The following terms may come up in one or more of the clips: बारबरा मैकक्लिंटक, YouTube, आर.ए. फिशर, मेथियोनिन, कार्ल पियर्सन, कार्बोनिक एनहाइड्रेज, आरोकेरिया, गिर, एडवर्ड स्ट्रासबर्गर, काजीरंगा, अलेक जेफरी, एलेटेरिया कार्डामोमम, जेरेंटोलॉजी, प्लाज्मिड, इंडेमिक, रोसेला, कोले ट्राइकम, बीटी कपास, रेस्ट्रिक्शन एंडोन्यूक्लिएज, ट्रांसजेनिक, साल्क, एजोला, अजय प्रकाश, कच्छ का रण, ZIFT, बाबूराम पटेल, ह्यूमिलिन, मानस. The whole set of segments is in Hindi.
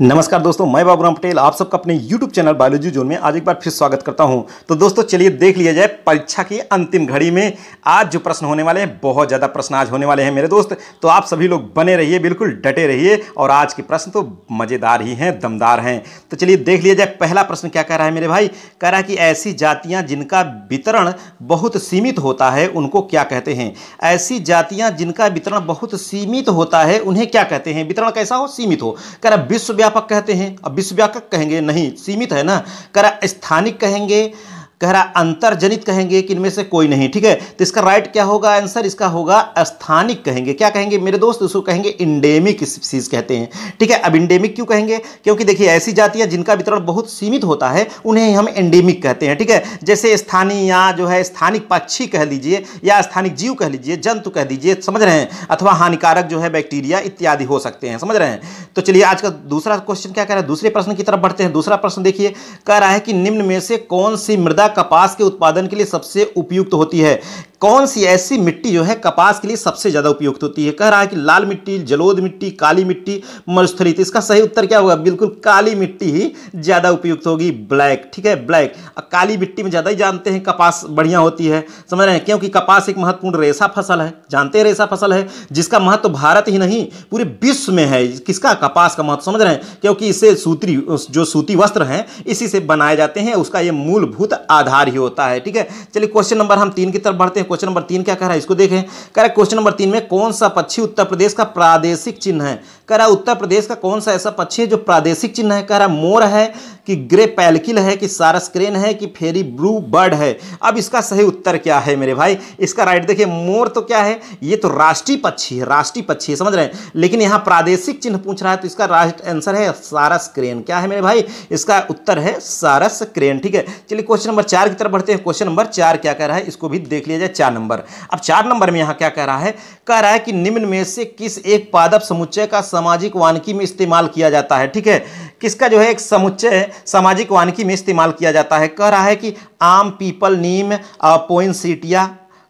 नमस्कार दोस्तों, मैं बाबूराम पटेल आप सबका अपने YouTube चैनल बायोलॉजी जोन में आज एक बार फिर स्वागत करता हूं। तो दोस्तों चलिए देख लिया जाए परीक्षा की अंतिम घड़ी में आज जो प्रश्न होने वाले हैं, बहुत ज़्यादा प्रश्न आज होने वाले हैं मेरे दोस्त। तो आप सभी लोग बने रहिए, बिल्कुल डटे रहिए और आज के प्रश्न तो मज़ेदार ही हैं, दमदार हैं। तो चलिए देख लिया जाए पहला प्रश्न क्या कह रहा है मेरे भाई। कह रहा है कि ऐसी जातियाँ जिनका वितरण बहुत सीमित होता है उनको क्या कहते हैं। ऐसी जातियाँ जिनका वितरण बहुत सीमित होता है उन्हें क्या कहते हैं। वितरण कैसा हो, सीमित हो। कह रहा विश्वव्यापी व्यापक कहते हैं। अब विश्वव्यापक कहेंगे नहीं, सीमित है ना। कह रहा स्थानिक कहेंगे, कह रहा अंतर्जनित कहेंगे कि इनमें से कोई नहीं। ठीक है, तो इसका राइट क्या होगा, आंसर इसका होगा स्थानिक कहेंगे। क्या कहेंगे मेरे दोस्त, उसको कहेंगे इंडेमिक स्पीसीज कहते हैं। ठीक है, अब इंडेमिक क्यों कहेंगे, क्योंकि देखिए ऐसी जातियां जिनका वितरण बहुत सीमित होता है उन्हें हम इंडेमिक कहते हैं। ठीक है, जैसे स्थानीय या जो है स्थानिक पक्षी कह लीजिए या स्थानिक जीव कह लीजिए, जंतु कह दीजिए, समझ रहे हैं, अथवा हानिकारक जो है बैक्टीरिया इत्यादि हो सकते हैं, समझ रहे हैं। तो चलिए आज का दूसरा क्वेश्चन क्या कह रहा है, दूसरे प्रश्न की तरफ बढ़ते हैं। दूसरा प्रश्न देखिए, कह रहा है कि निम्न में से कौन सी मृदा कपास के उत्पादन के लिए सबसे उपयुक्त होती है। कौन सी ऐसी मिट्टी जो है कपास के लिए सबसे ज्यादा उपयुक्त होती है। कह रहा है कि लाल मिट्टी, जलोद मिट्टी, काली मिट्टी, मरुस्थलीत। इसका सही उत्तर क्या होगा, बिल्कुल काली मिट्टी ही ज्यादा उपयुक्त होगी, ब्लैक। ठीक है, ब्लैक। काली मिट्टी में ज्यादा ही जानते हैं कपास बढ़िया होती है, समझ रहे हैं, क्योंकि कपास एक महत्वपूर्ण रेशा फसल है, जानते हैं रेशा फसल है, जिसका महत्व भारत ही नहीं पूरे विश्व में है। किसका, कपास का महत्व, समझ रहे हैं, क्योंकि इससे सूती जो सूती वस्त्र हैं इसी से बनाए जाते हैं, उसका यह मूलभूत आधार ही होता है। ठीक है, चलिए क्वेश्चन नंबर हम 3 की तरफ बढ़ते हैं। क्वेश्चन नंबर 3 क्या कह रहा है, इसको देखें। कह रहा है क्वेश्चन नंबर 3 में कौन सा पक्षी उत्तर प्रदेश का प्रादेशिक चिन्ह है। कह रहा है उत्तर प्रदेश का कौन सा ऐसा पक्षी है जो प्रादेशिक चिन्ह है। कह रहा है मोर है कि ग्रे पैलकिल है कि सारस क्रेन है कि फेरी ब्लू बर्ड है। अब इसका सही उत्तर क्या है मेरे भाई, इसका राइट देखिए, मोर तो क्या है, ये तो राष्ट्रीय पक्षी है, राष्ट्रीय पक्षी है, समझ रहे हैं, लेकिन यहाँ प्रादेशिक चिन्ह पूछ रहा है, तो इसका राइट आंसर है सारस क्रेन। क्या है मेरे भाई, इसका उत्तर है सारस क्रेन। ठीक है, चलिए क्वेश्चन नंबर 4 की तरफ बढ़ते हैं। क्वेश्चन नंबर 4 क्या कह रहा है, इसको भी देख लिया जाए। 4 नंबर, अब 4 नंबर में यहाँ क्या कह रहा है, कह रहा है कि निम्न में से किस एक पादप समुच्चय का सामाजिक वानिकी में इस्तेमाल किया जाता है। ठीक है, किसका जो है एक समुच्चय सामाजिक वानिकी में इस्तेमाल किया जाता है। कह रहा है कि आम, पीपल, नीम, पोइनसीटिया,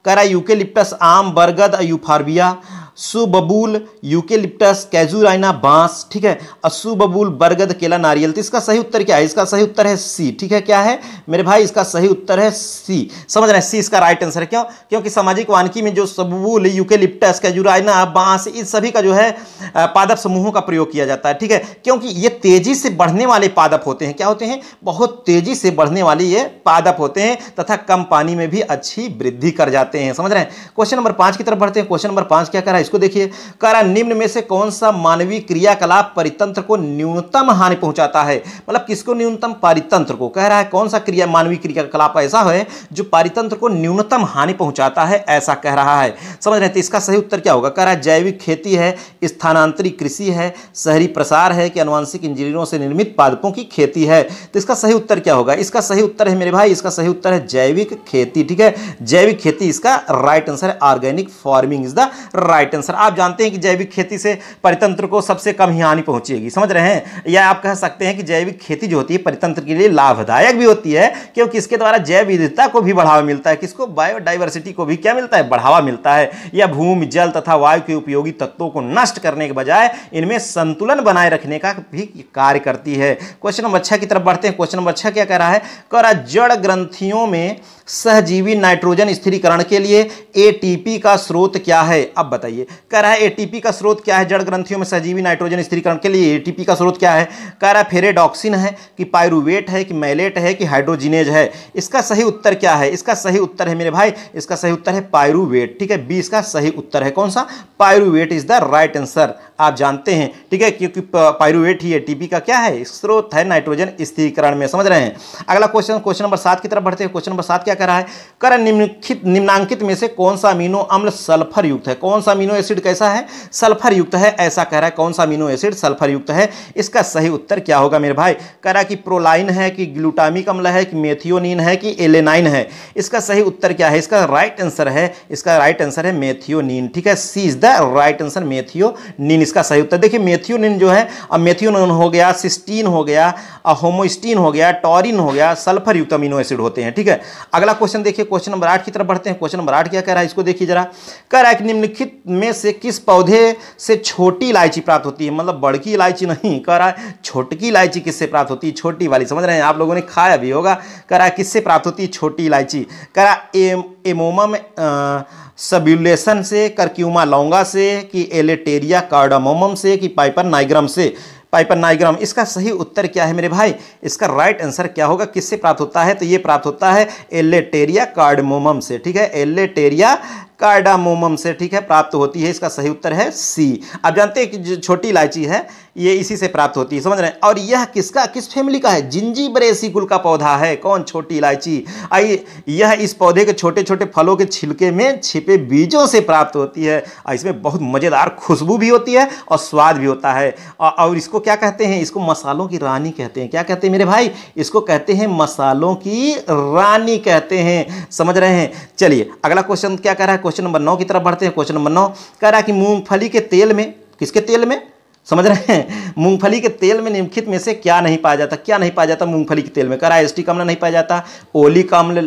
कह रहा है यूकेलिप्टस, आम, बरगद, यूफार्बिया, सुबबूल, यूकेलिप्टस, कैजुराइना, बांस। ठीक है, असुबबूल, बरगद, केला, नारियल। तो इसका सही उत्तर क्या है, इसका सही उत्तर है सी। ठीक है, क्या है मेरे भाई, इसका सही उत्तर है सी, समझ रहे हैं, सी इसका राइट आंसर है। क्यों, क्योंकि सामाजिक वानिकी में जो सबबूल, यूकेलिप्टस, कैजुराइना, बांस, इन सभी का जो है पादप समूहों का प्रयोग किया जाता है। ठीक है, क्योंकि ये तेजी से बढ़ने वाले पादप होते हैं। क्या होते हैं, बहुत तेजी से बढ़ने वाले ये पादप होते हैं तथा कम पानी में भी अच्छी वृद्धि कर जाते हैं, समझ रहे हैं। क्वेश्चन नंबर 5 की तरफ बढ़ते हैं। क्वेश्चन नंबर 5 क्या कर रहा है, इसको देखिए। कह रहा निम्न में से कौन सा मानवीय क्रियाकलाप परितंत्र को न्यूनतम हानि पहुंचाता है। मतलब किसको, न्यूनतम, परितंत्र को। कह रहा है कौन सा क्रिया मानवीय क्रियाकलाप ऐसा है जो परितंत्र को न्यूनतम हानि पहुंचाता है, ऐसा कह रहा है, समझ रहे थे। इसका सही उत्तर क्या होगा, कह रहा है जैविक खेती है, स्थानांतरी कृषि है, शहरी प्रसार है कि अनुवांशिक इंजीनियरों से निर्मित पादपों की खेती है। तो इसका सही उत्तर क्या होगा, इसका सही उत्तर है मेरे भाई, इसका सही उत्तर है जैविक खेती। ठीक है, जैविक खेती इसका राइट आंसर है। Organic farming is the right answer. आप जानते हैं कि जैविक खेती से परितंत्र को सबसे कम ही हानि पहुंचेगी, समझ रहे हैं, या आप कह सकते हैं कि जैविक खेती जो होती है परितंत्र के लिए लाभदायक भी होती है, क्योंकि इसके द्वारा जैव विविधता को भी बढ़ावा मिलता है। किसको, बायोडाइवर्सिटी को भी क्या मिलता है, बढ़ावा मिलता है। या भूमि, जल तथा वायु के उपयोगी तत्वों को नष्ट करने के बजाय इनमें संतुलन बनाए रखने का भी कार्य करती है। क्वेश्चन नंबर 6 की तरफ बढ़ते हैं। क्वेश्चन नंबर 6 क्या कह रहा है, कह रहा जड़ ग्रंथियों में सहजीवी नाइट्रोजन स्थिरीकरण के लिए एटीपी का स्रोत क्या है। अब बताइए, कह रहा है एटीपी का स्रोत क्या है, जड़ ग्रंथियों में सहजीवी नाइट्रोजन स्थिरीकरण के लिए एटीपी का स्रोत क्या है। कह रहा है फेरेडॉक्सिन है कि पाइरूवेट है कि मैलेट है कि हाइड्रोजिनेज है। इसका सही उत्तर क्या है, इसका सही उत्तर है मेरे भाई, इसका सही उत्तर है पाइरूवेट। ठीक है, बी इसका सही उत्तर है, कौन सा, pyruvate is the right answer. आप जानते हैं, ठीक है, क्योंकि पाइरूवेट ही एटीपी का क्या है, स्रोत है नाइट्रोजन स्थिरीकरण में, समझ रहे हैं। अगला क्वेश्चन, क्वेश्चन नंबर 7 की तरफ बढ़ते हैं। क्वेश्चन नंबर 7 क्या कह रहा है, कह रहा है निम्नांकित में से कौन सा अमीनो अम्ल सल्फर युक्त है। कौन सा अमीनो एसिड कैसा है, सल्फर युक्त है, ऐसा कह रहा है। कौन सा अमीनो एसिड सल्फर युक्त है, इसका सही उत्तर क्या होगा मेरे भाई, कह रहा है कि प्रोलाइन है कि ग्लूटामिक अम्ल है कि मेथियोनिन है कि एलेनाइन है। इसका सही उत्तर क्या है, इसका राइट आंसर है, इसका राइट आंसर है मेथियोनिन। ठीक है, C is the right answer, मेथियोनिन इसका सही उत्तर देखिए मेथियोनिन जो है, अब मेथियोनिन हो गया, सिस्टीन हो गया, होमोस्टीन हो गया, टॉरिन हो गया, सल्फर युक्त अमीनो एसिड होते हैं। ठीक है, अगला क्वेश्चन देखिए क्वेश्चन नंबर 8 की तरफ बढ़ते हैं। क्वेश्चन नंबर 8 क्या कह रहा है इसको देखिए जरा। कह रहा है कि निम्नलिखित में से किस पौधे से छोटी इलायची प्राप्त होती है, मतलब बड़की इलायची नहीं, कह रहा है छोटकी इलायची किससे प्राप्त होती है, छोटी वाली, समझ रहे हैं आप लोगों ने खाया भी होगा। कह रहा है किससे प्राप्त होती है छोटी इलायची, कह रहा है एमोमम सबुलेशन से, करक्यूमा लौंगा से, कि एलेटेरिया कार्डामोमम से, कि पाइपर नाइग्रम से, पाइपर नाइग्रम। इसका सही उत्तर क्या है मेरे भाई, इसका राइट आंसर क्या होगा, किससे प्राप्त होता है, तो ये प्राप्त होता है एलेटेरिया कार्डामोमम से। ठीक है, एलेटेरिया कार्डामोमम से ठीक है प्राप्त होती है, इसका सही उत्तर है सी। आप जानते हैं कि जो छोटी इलायची है ये इसी से प्राप्त होती है, समझ रहे हैं। और यह किसका, किस फैमिली का है, जिंजीबरेसी कुल का पौधा है। कौन, छोटी इलायची। आइए, यह इस पौधे के छोटे छोटे फलों के छिलके में छिपे बीजों से प्राप्त होती है। इसमें बहुत मज़ेदार खुशबू भी होती है और स्वाद भी होता है, और इसको क्या कहते हैं, इसको मसालों की रानी कहते हैं। क्या कहते हैं मेरे भाई, इसको कहते हैं मसालों की रानी कहते हैं, समझ रहे हैं। चलिए अगला क्वेश्चन क्या कह रहा है, क्वेश्चन नंबर 9 की तरफ बढ़ते हैं। क्वेश्चन नंबर 9 कह रहा है कि मूंगफली के तेल में, किसके तेल में, समझ रहे हैं, मूंगफली के तेल में निम्नलिखित में से क्या नहीं पाया जाता, क्या नहीं पाया जाता मूंगफली के तेल में। कह रहा है एस्टिक अम्ल नहीं पाया जाता, ओलिक अम्ल,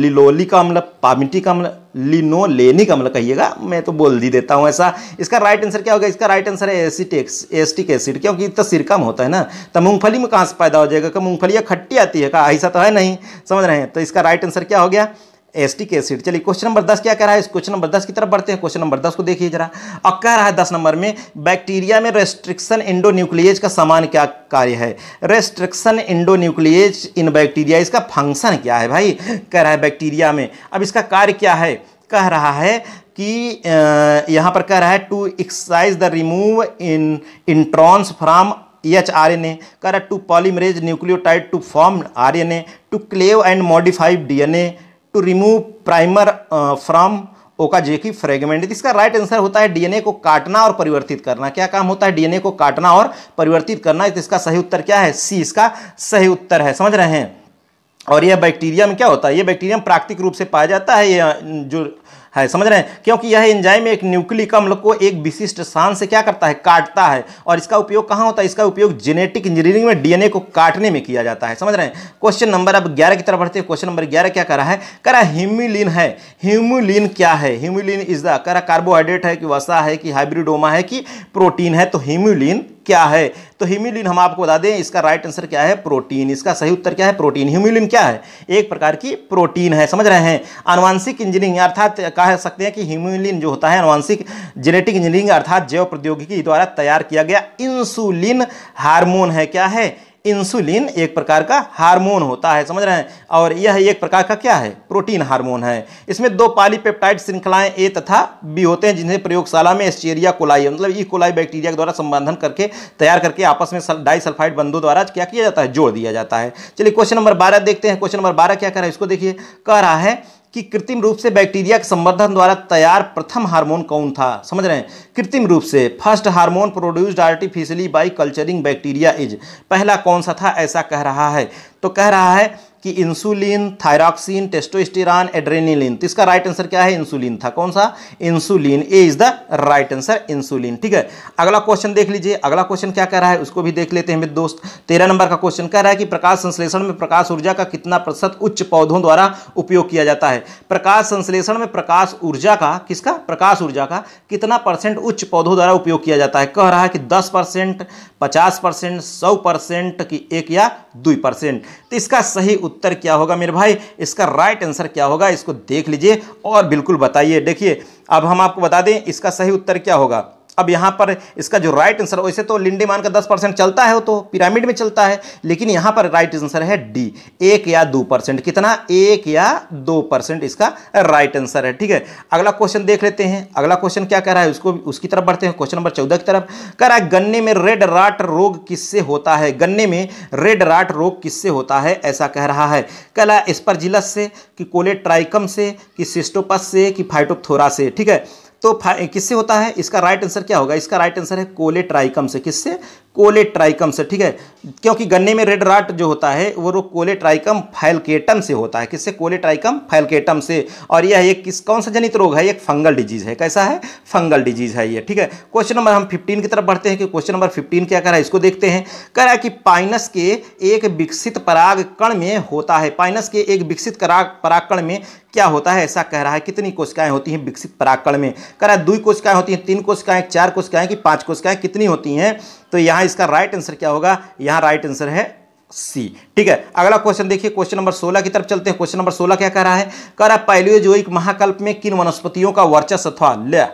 लिलोलिक अम्ल, पामिटिक अम्ल, लिनोलेनिक अम्ल कहिएगा, मैं तो बोल ही देता हूँ ऐसा। इसका राइट आंसर क्या होगा, इसका राइट आंसर है एसिटिक एसिड, क्योंकि इतना सिरका में होता है ना, तो मूंगफली में कहाँ से पैदा हो जाएगा, क्या मूंगफलियाँ खट्टी आती है, कहा ऐसा तो है नहीं, समझ रहे हैं। तो इसका राइट आंसर क्या हो गया, एसिटिक एसिड। चलिए क्वेश्चन नंबर 10 क्या कह रहा है, इस क्वेश्चन नंबर 10 की तरफ बढ़ते हैं। क्वेश्चन नंबर 10 को देखिए जरा, और कह रहा है 10 नंबर में बैक्टीरिया में रेस्ट्रिक्शन एंडोन्यूक्लिएज का सामान्य क्या कार्य है, रेस्ट्रिक्शन एंडोन्यूक्लिएज इन बैक्टीरिया, इसका फंक्शन क्या है भाई, कह रहा है बैक्टीरिया में, अब इसका कार्य क्या है। कह रहा है कि यहाँ पर कह रहा है to exercise the remove in introns from HRNA, कह रहा है to polymerase nucleotide to form RNA, to cleave and modify DNA, to remove primer from Okazaki fragment. इसका राइट आंसर होता है डीएनए को काटना और परिवर्तित करना। क्या काम होता है, डीएनए को काटना और परिवर्तित करना। तो इसका सही उत्तर क्या है, सी इसका सही उत्तर है, समझ रहे हैं। और यह बैक्टीरिया में क्या होता है, यह बैक्टीरिया में प्राकृतिक रूप से पाया जाता है, यह जो है, समझ रहे हैं, क्योंकि यह एंजाइम एक न्यूक्लिक अम्ल को एक विशिष्ट स्थान से क्या करता है, काटता है। और इसका उपयोग कहाँ होता है, इसका उपयोग जेनेटिक इंजीनियरिंग में डीएनए को काटने में किया जाता है, समझ रहे हैं। क्वेश्चन नंबर अब 11 की तरफ बढ़ते हैं। क्वेश्चन नंबर 11 क्या करा है, करा ह्यूमिलिन है, ह्यूमिलिन क्या है, ह्यूमिलिन इज द, करा कार्बोहाइड्रेट है, कि वसा है, कि हाइब्रिडोमा है, कि प्रोटीन है, तो ह्यूमिलिन क्या है, तो ह्यूमिलिन हम आपको बता दें इसका राइट आंसर क्या है, प्रोटीन। इसका सही उत्तर क्या है, प्रोटीन। ह्यूमिलिन क्या है, एक प्रकार की प्रोटीन है, समझ रहे हैं। आनुवांशिक इंजीनियरिंग अर्थात कह सकते हैं कि ह्यूमिलिन जो होता है आनुवांशिक जेनेटिक इंजीनियरिंग अर्थात जैव प्रौद्योगिकी द्वारा तैयार किया गया इंसुलिन हार्मोन है। क्या है, इंसुलिन एक प्रकार का हार्मोन होता है, समझ रहे हैं। और यह एक प्रकार का क्या है, प्रोटीन हार्मोन है। इसमें दो पॉलीपेप्टाइड श्रृंखलाएं ए तथा बी होते हैं, जिन्हें प्रयोगशाला में एस्चेरिया कोलाई मतलब ई कोलाई बैक्टीरिया के द्वारा संबंधन करके तैयार करके आपस में डाइसल्फाइड बंधों द्वारा क्या किया जाता है, जोड़ दिया जाता है। चलिए क्वेश्चन नंबर 12 देखते हैं। क्वेश्चन नंबर 12 क्या कर रहा है, इसको देखिए। कह रहा है कि कृत्रिम रूप से बैक्टीरिया के संवर्धन द्वारा तैयार प्रथम हार्मोन कौन था, समझ रहे हैं, कृत्रिम रूप से, first hormone produced artificially by culturing bacteria is, पहला कौन सा था, ऐसा कह रहा है। तो कह रहा है कि इंसुलिन, थायरॉक्सिन, टेस्टोस्टेरॉन, एड्रेनालिन। तो इसका राइट आंसर क्या है, इंसुलिन था। कौन सा, insulin. A is the right answer, insulin. ठीक है, अगला क्वेश्चन देख लीजिए। अगला क्वेश्चन क्या कह रहा है उसको भी देख लेते हैं मेरे दोस्त। 13 नंबर का क्वेश्चन कह रहा है कि प्रकाश संश्लेषण में प्रकाश ऊर्जा का कितना प्रतिशत उच्च पौधों द्वारा उपयोग किया जाता है, प्रकाश संश्लेषण में प्रकाश ऊर्जा का, किसका, प्रकाश ऊर्जा का कितना परसेंट उच्च पौधों द्वारा उपयोग किया जाता है। कह रहा है कि 10%, 50%, 100% की 1 या 2%। तो इसका सही उत्तर क्या होगा मेरे भाई, इसका राइट आंसर क्या होगा, इसको देख लीजिए और बिल्कुल बताइए। देखिए अब हम आपको बता दें इसका सही उत्तर क्या होगा। अब यहाँ पर इसका जो राइट आंसर, वैसे तो लिंडेमान का 10% चलता है, वो तो पिरामिड में चलता है, लेकिन यहाँ पर राइट आंसर है डी, 1 या 2%। कितना, 1 या 2% इसका राइट आंसर है। ठीक है, अगला क्वेश्चन देख लेते हैं। अगला क्वेश्चन क्या कह रहा है उसको, उसकी तरफ बढ़ते हैं। क्वेश्चन नंबर 14 की तरफ। कह रहा है गन्ने में रेड राट रोग किससे होता है, गन्ने में रेड राट रोग किससे होता है, ऐसा कह रहा है। कह रहा है स्परजिलस से, कि कोलेट्राइकम से, कि सिस्टोपस से, कि फाइटोप्थोरा से। ठीक है, तो किससे होता है? इसका राइट आंसर क्या होगा? इसका राइट आंसर है कोले ट्राइकम से। किससे? कोले ट्राइकम से, ठीक है, क्योंकि गन्ने में रेड राट जो होता है वो कोले ट्राइकम फैलकेटम से होता है। किससे? कोले ट्राइकम फैलकेटम से। और यह एक किस कौन सा जनित रोग है? एक फंगल डिजीज है। कैसा है? फंगल डिजीज है ये, ठीक है। क्वेश्चन नंबर हम 15 की तरफ बढ़ते हैं कि क्वेश्चन नंबर 15 क्या कह रहा है, इसको देखते हैं। कह रहा है कि पाइनस के एक विकसित पराग कण में होता है, पाइनस के एक विकसित परागकण में क्या होता है, ऐसा कह रहा है। कितनी कोशिकाएं होती हैं विकसित परागकण में? कह रहा है 2 कोशिकाएं होती हैं, 3 कोशिकाएं, 4 कोशिकाएं कि 5 कोशिकाएं, कितनी होती हैं? तो यहाँ इसका राइट आंसर क्या होगा? यहाँ राइट आंसर है सी, ठीक है। अगला क्वेश्चन देखिए, क्वेश्चन नंबर 16 की तरफ चलते हैं। क्वेश्चन नंबर 16 क्या कह रहा है? कह रहा है पैलियोजोइक महाकल्प में किन वनस्पतियों का वर्चस्व था? ले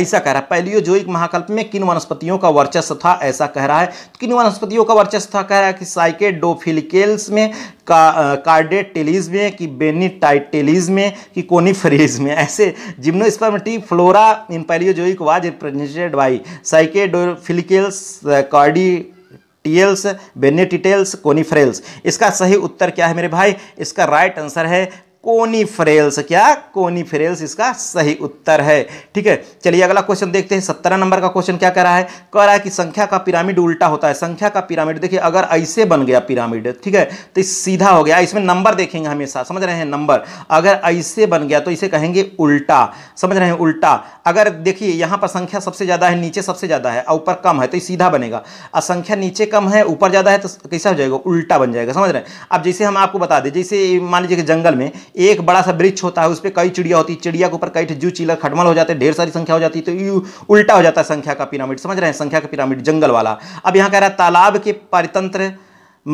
ऐसा कह रहा है, पैलियोजोइक महाकल्प में किन वनस्पतियों का वर्चस्व था, ऐसा कह रहा है। तो किन वनस्पतियों का वर्चस्व था? कह रहा है कि साइकेडोफिलिकेल्स में, कार्डेटेलिस में, कि बेनीटाइटेलिस में, कि कोनिफेरेस में। ऐसे जिम्नोस्पर्मेटिव flora in Palaeozoic was represented by Cycadofilicales, Cordaitales, Bennettitales, Coniferales. इसका सही उत्तर क्या है मेरे भाई? इसका राइट आंसर है कोनिफेरेल्स। क्या? कोनिफेरेल्स इसका सही उत्तर है, ठीक है। चलिए अगला क्वेश्चन देखते हैं। 17 नंबर का क्वेश्चन क्या कह रहा है? कह रहा है कि संख्या का पिरामिड उल्टा होता है। संख्या का पिरामिड देखिए, अगर ऐसे बन गया पिरामिड, ठीक है, तो इस सीधा हो गया। इसमें नंबर देखेंगे हमेशा, समझ रहे हैं, नंबर अगर ऐसे बन गया तो इसे कहेंगे उल्टा, समझ रहे हैं, उल्टा। अगर देखिए यहाँ पर संख्या सबसे ज़्यादा है, नीचे सबसे ज़्यादा है, ऊपर कम है, तो ये सीधा बनेगा। और संख्या नीचे कम है, ऊपर ज़्यादा है, तो कैसा हो जाएगा? उल्टा बन जाएगा, समझ रहे हैं। अब जैसे हम आपको बता दें, जैसे मान लीजिए कि जंगल में एक बड़ा सा वृक्ष होता है, उस पर कई चिड़िया होती है, चिड़िया के ऊपर कई जू चीला खटमल हो जाते हैं, ढेर सारी संख्या हो जाती है, तो यू उल्टा हो जाता है संख्या का पिरामिड, समझ रहे हैं, संख्या का पिरामिड जंगल वाला। अब यहाँ कह रहा है तालाब के पारितंत्र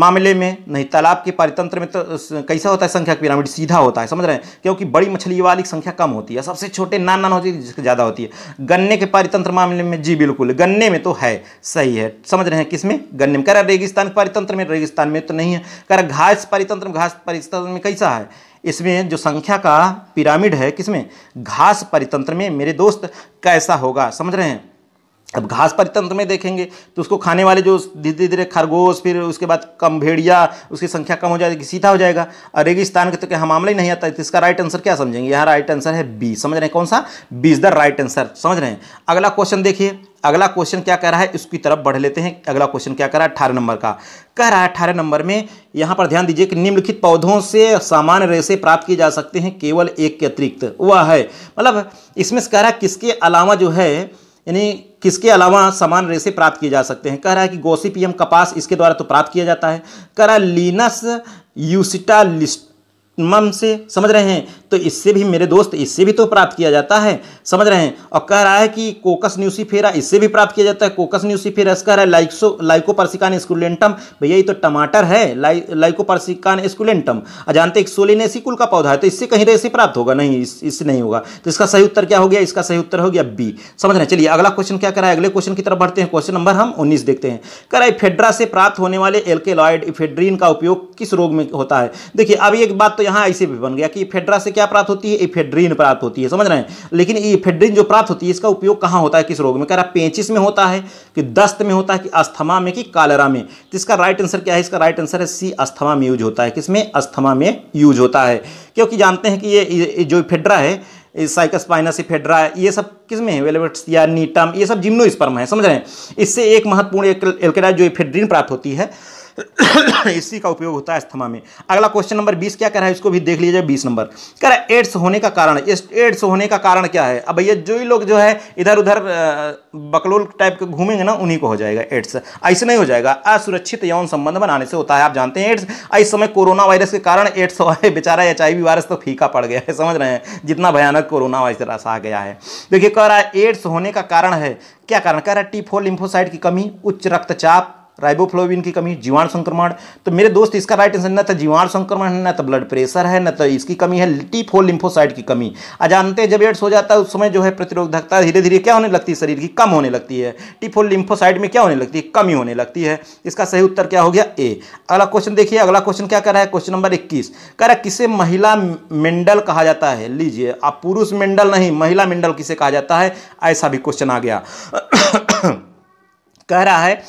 मामले में नहीं, तालाब के पारितंत्र में तो कैसा होता है? संख्या का पिरामिड सीधा होता है, समझ रहे हैं, क्योंकि बड़ी मछली वाली संख्या कम होती है, सबसे छोटे नान नान होती है जिसकी ज़्यादा होती है। गन्ने के पारितंत्र मामले में जी बिल्कुल, गन्ने में तो है, सही है, समझ रहे हैं, किसमें? गन्ने में। कह रहा रेगिस्तान के पारितंत्र में, रेगिस्तान में तो नहीं है। कह रहा घास पारितंत्र में, घास पारितंत्र में कैसा है? इसमें जो संख्या का पिरामिड है किसमें? घास परितंत्र में मेरे दोस्त, कैसा होगा, समझ रहे हैं। अब घास परितंत्र में देखेंगे तो उसको खाने वाले जो धीरे धीरे खरगोश, फिर उसके बाद कम भेड़िया, उसकी संख्या कम हो जाएगी, सीधा हो जाएगा। और रेगिस्तान के तो क्या मामला ही नहीं आता है, तो इसका राइट आंसर क्या समझेंगे? यहाँ राइट आंसर है बी, समझ रहे हैं, कौन सा? B is the right answer, समझ रहे हैं। अगला क्वेश्चन देखिए, अगला क्वेश्चन क्या कह रहा है, इसकी तरफ बढ़ लेते हैं। अगला क्वेश्चन क्या कह रहा है? 18 नंबर का कह रहा है। 18 नंबर में यहाँ पर ध्यान दीजिए कि निम्नलिखित पौधों से सामान्य रेशे प्राप्त किए जा सकते हैं केवल एक के अतिरिक्त, वह है, मतलब इसमें कह रहा है किसके अलावा जो है, यानी किसके अलावा समान रेशे प्राप्त किए जा सकते हैं। कह रहा है कि गोसिपियम कपास इसके द्वारा तो प्राप्त किया जाता है, कह रहा है लीनस यूसिटालिस्ट मम से, समझ रहे हैं, तो इससे भी मेरे दोस्त, इससे भी तो प्राप्त किया जाता है, समझ रहे हैं। और कह रहा है कि कोकस न्यूसीफेरा इससे भी प्राप्त किया जाता है, कोकस न्यूसीफेरा। कह रहा है लाइकोपर्सिकान स्कुलेंटम, भैया ये तो टमाटर है, लाइकोपर्सिकान स्कुलेंटम, और जानते हैं सोलिनेसी कुल का पौधा है, तो इससे कहीं रेशे प्राप्त होगा नहीं, इससे नहीं होगा। तो इसका सही उत्तर क्या हो गया? इसका सही उत्तर हो गया बी, समझ रहे हैं। चलिए अगला क्वेश्चन क्या कर रहा है, अगले क्वेश्चन की तरफ बढ़ते हैं। क्वेश्चन नंबर हम 19 देखते हैं। कह रहा है इफेड्रा से प्राप्त होने वाले एल्केलॉइड इफेड्रीन का उपयोग किस रोग में होता है। देखिए अब एक बात तो यहाँ ऐसे भी बन गया कि इफेड्रा से क्या प्राप्त होती है? इफेड्रीन प्राप्त होती है, समझ रहे हैं। लेकिन इफेड्रीन जो प्राप्त होती है इसका उपयोग कहाँ होता है, किस रोग में? कह रहा है पेचिस में होता है, कि दस्त में होता है, कि अस्थमा में, कि कालरा में। तो इसका राइट आंसर क्या है? इसका राइट आंसर है सी, अस्थमा में यूज होता है। किसमें? अस्थमा में यूज होता है, क्योंकि जानते हैं कि ये जो इफेड्रा है, साइकोस्पाइनस इफेड्रा, ये सब किसमें है? वेलवेट्सिया, नीटम, ये सब जिम्नोस्पर्म है, समझ रहे हैं। इससे एक महत्वपूर्ण एल्केलाइड जो इफेड्रीन प्राप्त होती है इसी का उपयोग होता है अस्थमा में। अगला क्वेश्चन नंबर 20 क्या कह रहा है, इसको भी देख लीजिए। 20 नंबर कह रहा है एड्स होने का कारण, एड्स होने का कारण क्या है। अब ये जो ही लोग जो है इधर उधर बकलोल टाइप के घूमेंगे ना, उन्हीं को हो जाएगा एड्स। ऐसे नहीं हो जाएगा, असुरक्षित यौन संबंध बनाने से होता है। आप जानते हैं एड्स इस समय कोरोना वायरस के कारण एड्स हुआ है, बेचारा HIV वायरस तो फीका पड़ गया है, समझ रहे हैं, जितना भयानक कोरोना वायरस आ गया है। देखिए कह रहा है एड्स होने का कारण है, क्या कारण? कह रहा है T4 लिम्फोसाइट की कमी, उच्च रक्तचाप, राइबोफ्लोविन की कमी, जीवाणु संक्रमण। तो मेरे दोस्त इसका राइट आंसर ना तो जीवाणु संक्रमण है, ना तो ब्लड प्रेशर है, ना तो इसकी कमी है, T4 लिम्फोसाइट की कमी। आ जानते हैं जब एड्स हो जाता है उस समय जो है प्रतिरोधकता धीरे धीरे क्या होने लगती है, शरीर की कम होने लगती है। T4 लिम्फोसाइट में क्या होने लगती है? कमी होने लगती है। इसका सही उत्तर क्या हो गया? ए। अगला क्वेश्चन देखिए, अगला क्वेश्चन क्या कर रहा है? क्वेश्चन नंबर 21 कह रहा है किसे महिला मेंडल कहा जाता है। लीजिए आप पुरुष मेंडल नहीं, महिला मेंडल किसे कहा जाता है, ऐसा भी क्वेश्चन आ गया। कह रहा है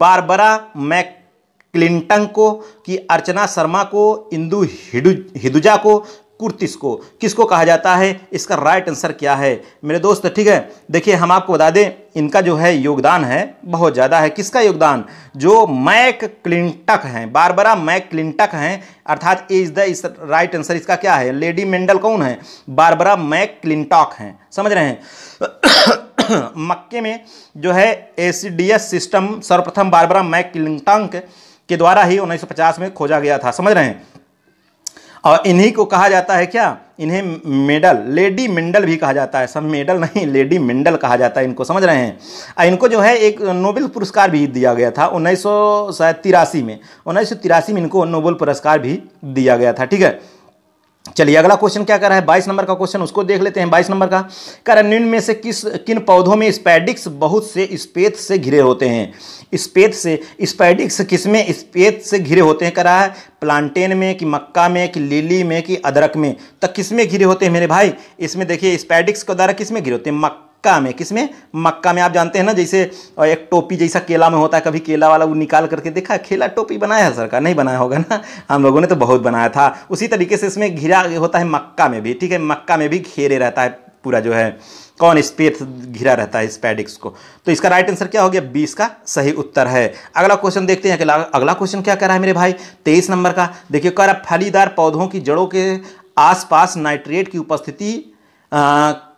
बारबरा मैकक्लिंटन को, कि अर्चना शर्मा को, इंदु हिडुजा को, कुर्तिस को किसको कहा जाता है? इसका राइट आंसर क्या है मेरे दोस्त? ठीक है, देखिए हम आपको बता दें इनका जो है योगदान है बहुत ज़्यादा है। किसका योगदान? जो मैकक्लिंटक हैं, बारबरा मैकक्लिंटक हैं, अर्थात इज द इस राइट आंसर इसका क्या है? लेडी मेंडल कौन है? बारबरा मैकक्लिंटक हैं। समझ रहे हैं? मक्के में जो है एसीडीएस सिस्टम सर्वप्रथम बारबरा मैकक्लिंटक के द्वारा ही 1950 में खोजा गया था। समझ रहे हैं? और इन्हीं को कहा जाता है क्या? इन्हें मेडल, लेडी मेंडल भी कहा जाता है। सब मेडल नहीं, लेडी मेंडल कहा जाता है इनको। समझ रहे हैं? इनको जो है एक नोबेल पुरस्कार भी दिया गया था 1983 में। 1983 में इनको नोबेल पुरस्कार भी दिया गया था। ठीक है, चलिए अगला क्वेश्चन क्या कर रहा है? 22 नंबर का क्वेश्चन, उसको देख लेते हैं। 22 नंबर का कह रहा है निम्न में से किन पौधों में स्पैडिक्स बहुत से स्पेद से घिरे होते हैं? स्पेद से, स्पैडिक्स किसमें स्पेद से घिरे होते हैं? कह रहा है प्लांटेन में कि मक्का में कि लिली में कि अदरक में, तो किसमें घिरे होते हैं मेरे भाई? इसमें देखिए स्पैडिक्स के द्वारा किसमें घिरे होते हैं? मक्का में। किसमें? मक्का में। आप जानते हैं ना, जैसे एक टोपी जैसा केला में होता है, कभी केला वाला वो निकाल करके देखा? केला टोपी बनाया है सरकार? नहीं बनाया होगा ना, हम लोगों ने तो बहुत बनाया था। उसी तरीके से इसमें घिरा होता है मक्का में भी। ठीक है, मक्का में भी घेरे रहता है पूरा जो है कौन? स्पेड घिरा रहता है स्पैडिक्स को। तो इसका राइट आंसर क्या हो गया? 20 का सही उत्तर है। अगला क्वेश्चन देखते हैं कि अगला क्वेश्चन क्या कह रहा है मेरे भाई? 23 नंबर का देखिए, कह रहा फलीदार पौधों की जड़ों के आसपास नाइट्रेट की उपस्थिति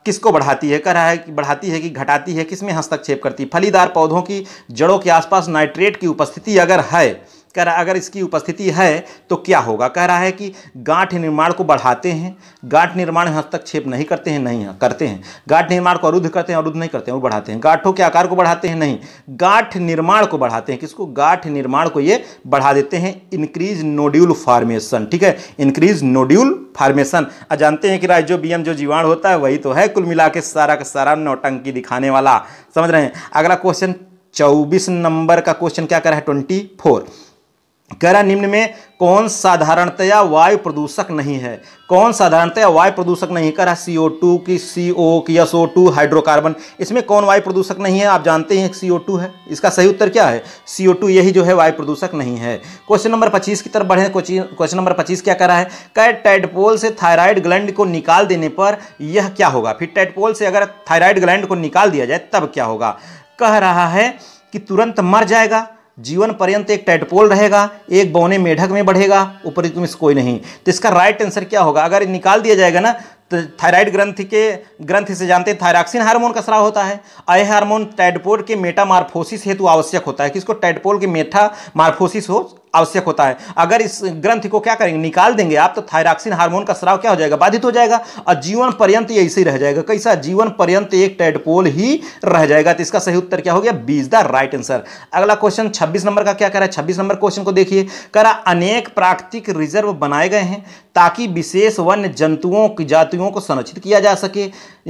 किसको बढ़ाती है? कह रहा है कि बढ़ाती है कि घटाती है, किसमें हस्तक्षेप करती है? फलीदार पौधों की जड़ों के आसपास नाइट्रेट की उपस्थिति अगर है, कह रहा है अगर इसकी उपस्थिति है तो क्या होगा? कह रहा है कि गांठ निर्माण को बढ़ाते हैं, गांठ निर्माण में हस्तक्षेप नहीं करते हैं, नहीं करते हैं। गांठ निर्माण को अरुद्ध करते हैं, अरुद्ध नहीं करते हैं, वो बढ़ाते हैं। गांठों के आकार को बढ़ाते हैं, नहीं, गांठ निर्माण को बढ़ाते हैं। किसको? गांठ निर्माण को ये बढ़ा देते हैं। Increase nodule formation. ठीक है, इंक्रीज नोड्यूल फॉर्मेशन। जानते हैं कि राइजोबियम जो जीवाणु होता है वही तो है कुल मिला के सारा नौटंकी दिखाने वाला। समझ रहे हैं? अगला क्वेश्चन 24 नंबर का क्वेश्चन क्या कर रहा है? 24 कह रहा निम्न में कौन साधारणतया वायु प्रदूषक नहीं है? कौन साधारणतया वायु प्रदूषक नहीं? कह रहा CO2 की CO की SO2 हाइड्रोकार्बन, इसमें कौन वायु प्रदूषक नहीं है? आप जानते हैं CO2 है। इसका सही उत्तर क्या है? CO2, यही जो है वायु प्रदूषक नहीं है। क्वेश्चन नंबर 25 की तरफ बढ़े। क्वेश्चन नंबर 25 क्या कर रहा है? कह टैडपोल से थायराइड ग्लैंड को निकाल देने पर यह क्या होगा? फिर टैडपोल से अगर थायराइड ग्लैंड को निकाल दिया जाए तब क्या होगा? कह रहा है कि तुरंत मर जाएगा, जीवन पर्यंत एक टैडपोल रहेगा, एक बौने मेढक में बढ़ेगा, ऊपर तुम इसको कोई नहीं। तो इसका राइट आंसर क्या होगा? अगर निकाल दिया जाएगा ना तो थायराइड ग्रंथि से जानते हैं थायरॉक्सिन हार्मोन का स्राव होता है। यह हार्मोन टैडपोल के मेटामार्फोसिस हेतु आवश्यक होता है। किसको? टैडपोल के मेटामार्फोसिस हो आवश्यक होता है। अगर इस ग्रंथि को क्या करेंगे? निकाल देंगे आप तो थायरॉक्सिन हार्मोन का स्राव क्या हो जाएगा? बाधित हो जाएगा और जीवन पर्यंत ये ऐसे ही रह जाएगा। कैसा? जीवन पर्यंत एक टैडपोल ही रह जाएगा। तो इसका सही उत्तर क्या हो गया? 20 द राइट आंसर। अगला क्वेश्चन 26 नंबर का क्या कह रहा है? 26 नंबर क्वेश्चन को देखिए, कह रहा अनेक प्राकृतिक रिजर्व बनाए गए हैं ताकि विशेष वन्य जंतुओं की जातियों को संरक्षित किया जा सके।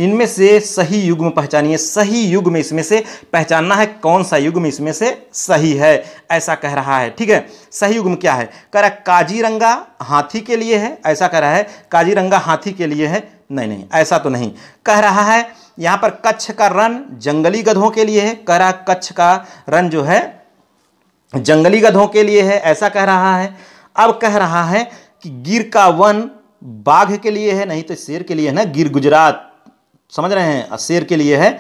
इनमें से सही युग्म पहचानिए। सही युग्म इसमें से पहचानना है, कौन सा युग्म इसमें से सही है, ऐसा कह रहा है। ठीक है, सही युग्म क्या है? कह रहा काजीरंगा हाथी के लिए है, ऐसा कह रहा है। काजीरंगा हाथी के लिए है? नहीं नहीं, ऐसा तो नहीं। कह रहा है यहाँ पर कच्छ का रण जंगली गधों के लिए है। कह रहा कच्छ का रण जो है जंगली गधों के लिए है, ऐसा कह रहा है। अब कह रहा है कि गिर का वन बाघ के लिए है, नहीं तो शेर के लिए है ना, गिर गुजरात। समझ रहे हैं? शेर के लिए है।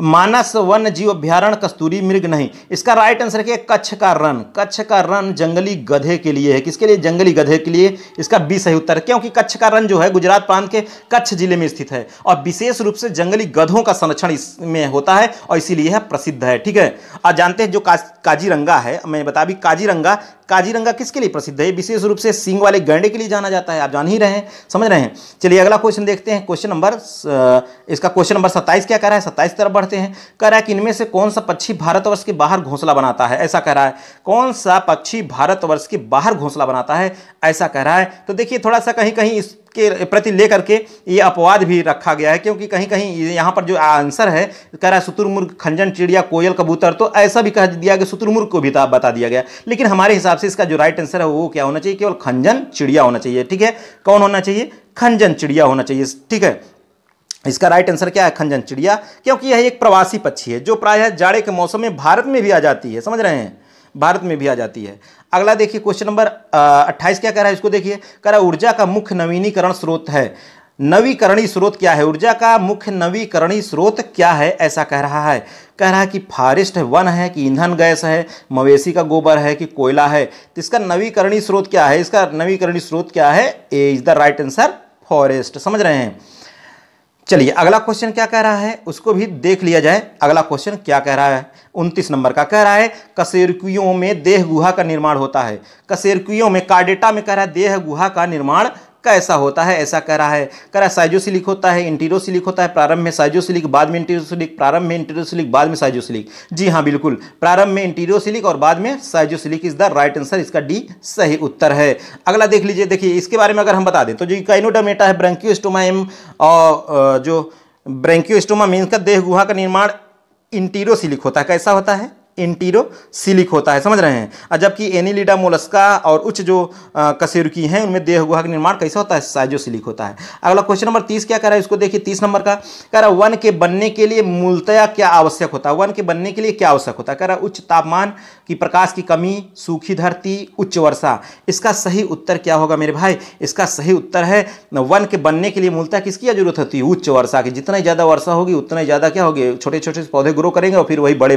मानस वन्य जीव अभ्यारण्य कस्तूरी मृग नहीं। इसका राइट आंसर क्या? कच्छ का रण। कच्छ का रण जंगली गधे के लिए है। किसके लिए? जंगली गधे के लिए। इसका बी सही उत्तर, क्योंकि कच्छ का रण जो है गुजरात प्रांत के कच्छ जिले में स्थित है और विशेष रूप से जंगली गधों का संरक्षण इसमें होता है और इसीलिए यह प्रसिद्ध है। ठीक है, और जानते हैं जो काजीरंगा है, मैं बता भी, काजीरंगा, काजीरंगा किसके लिए प्रसिद्ध है? विशेष रूप से सींग वाले गैंडे के लिए जाना जाता है। आप जान ही रहे हैं, समझ रहे हैं। चलिए अगला क्वेश्चन देखते हैं। क्वेश्चन नंबर, इसका क्वेश्चन नंबर 27 क्या कह रहा है? 27 तरफ बढ़ते हैं। कह रहा है कि इनमें से कौन सा पक्षी भारतवर्ष के बाहर घोंसला बनाता है, ऐसा कह रहा है। कौन सा पक्षी भारतवर्ष के बाहर घोंसला बनाता है, ऐसा कह रहा है। तो देखिए थोड़ा सा कहीं कहीं के प्रति लेकर के ये अपवाद भी रखा गया है, क्योंकि कहीं कहीं यहाँ पर जो आंसर है कह रहा है शुतुरमुर्ग, खंजन चिड़िया, कोयल, कबूतर, तो ऐसा भी कह दिया गया, शुतुरमुर्ग को भी बता दिया गया। लेकिन हमारे हिसाब से इसका जो राइट आंसर है वो क्या होना चाहिए? केवल खंजन चिड़िया होना चाहिए। ठीक है, कौन होना चाहिए? खंजन चिड़िया होना चाहिए। ठीक है, इसका राइट आंसर क्या है? खंजन चिड़िया, क्योंकि यह एक प्रवासी पक्षी है जो प्रायः जाड़े के मौसम में भारत में भी आ जाती है। समझ रहे हैं, भारत में भी आ जाती है। अगला देखिए क्वेश्चन नंबर 28 क्या कह रहा है, इसको देखिए। कह रहा है ऊर्जा का मुख्य नवीनीकरण स्रोत है, नवीकरणीय स्रोत क्या है, ऊर्जा का मुख्य नवीकरणीय स्रोत क्या है, ऐसा कह रहा है। कह रहा है कि फॉरेस्ट है, वन है, कि ईंधन गैस है, मवेशी का गोबर है, कि कोयला है। तो इसका नवीकरणीय स्रोत क्या है, इसका नवीकरणीय स्रोत क्या है, A is the right answer forest. समझ रहे हैं। चलिए अगला क्वेश्चन क्या कह रहा है उसको भी देख लिया जाए। अगला क्वेश्चन क्या कह रहा है, 29 नंबर का कह रहा है कशेरुकियों में देह गुहा का निर्माण होता है। कशेरुकियों में कार्डेटा में कह रहा है देह गुहा का निर्माण कैसा होता है, ऐसा कह रहा है। कह रहा है साइजोसिलिक होता है, इंटीरोसिलिक होता है, प्रारंभ में साइजोसिलिक बाद में इंटीरोसिलिक, प्रारंभ में इंटीरोसिलिक बाद में साइजोसिलिक। जी हाँ बिल्कुल, प्रारंभ में इंटीरोसिलिक और बाद में schizocoelic is the right answer, इसका डी सही उत्तर है। अगला देख लीजिए, देखिए इसके बारे में अगर हम बता दें तो जो काइनोडर्मेटा है, ब्रैंकियोस्टोमा एम, और जो ब्रैंकियोस्टोमा मीन्स का देह गुहा का निर्माण इंटीरोसिलिक होता है। कैसा होता है, इंटीरोसिलिक होता है, समझ रहे हैं। और जबकि एनिलिडा मोलस्का और उच्च जो कशेरुकी हैं उनमें देह गुहा का निर्माण कैसा होता है, साइजोसिलिक होता है। अगला क्वेश्चन नंबर 30 क्या कह रहा है, इसको देखिए। 30 नंबर का कह रहा है वन के बनने के लिए मूलतया क्या आवश्यक होता है, वन के बनने के लिए क्या आवश्यक होता है। कह रहा है उच्च तापमान, की प्रकाश की कमी, सूखी धरती, उच्च वर्षा। इसका सही उत्तर क्या होगा मेरे भाई, इसका सही उत्तर है वन के बनने के लिए मूलतया किसकी जरूरत होती है, उच्च वर्षा की। जितना ज़्यादा वर्षा होगी उतना ज़्यादा क्या होगी, छोटे छोटे पौधे ग्रो करेंगे और फिर वही बड़े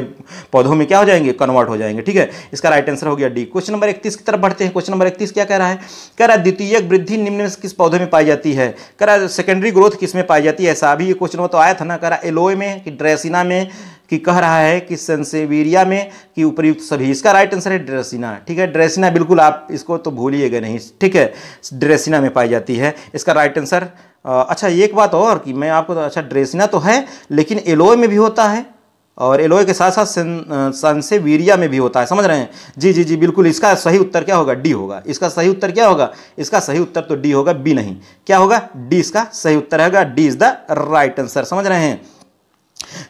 पौधों क्या हो जाएंगे, कन्वर्ट हो जाएंगे। ठीक है, इसका राइट आंसर हो गया डी। क्वेश्चन नंबर 31 की तरफ बढ़ते हैं। क्वेश्चन नंबर 31 क्या कह रहा है, कह रहा है द्वितीयक वृद्धि निम्न में से किस पौधे में पाई जाती है। कह रहा है सेकेंडरी ग्रोथ किस में पाई जाती है, ऐसा अभी ये क्वेश्चन तो आया था ना। कह रहा है एलोए में, कि ड्रेसिना में, कि कह रहा है कि सेंसेविरिया में, कि उपयुक्त सभी। इसका राइट आंसर है ड्रेसिना। ठीक है, ड्रेसिना बिल्कुल, आप इसको तो भूलिएगा नहीं। ठीक है, ड्रेसिना में पाई जाती है, इसका राइट आंसर। अच्छा एक बात और कि मैं आपको, अच्छा ड्रेसिना तो है लेकिन एलोए में भी होता है और एलोए के साथ साथ सनसेवीरिया में भी होता है, समझ रहे हैं। जी जी जी बिल्कुल, इसका सही उत्तर क्या होगा, डी होगा। इसका सही उत्तर क्या होगा, इसका सही उत्तर तो डी होगा, बी नहीं। क्या होगा, डी इसका सही उत्तर होगा, D is the right answer, समझ रहे हैं।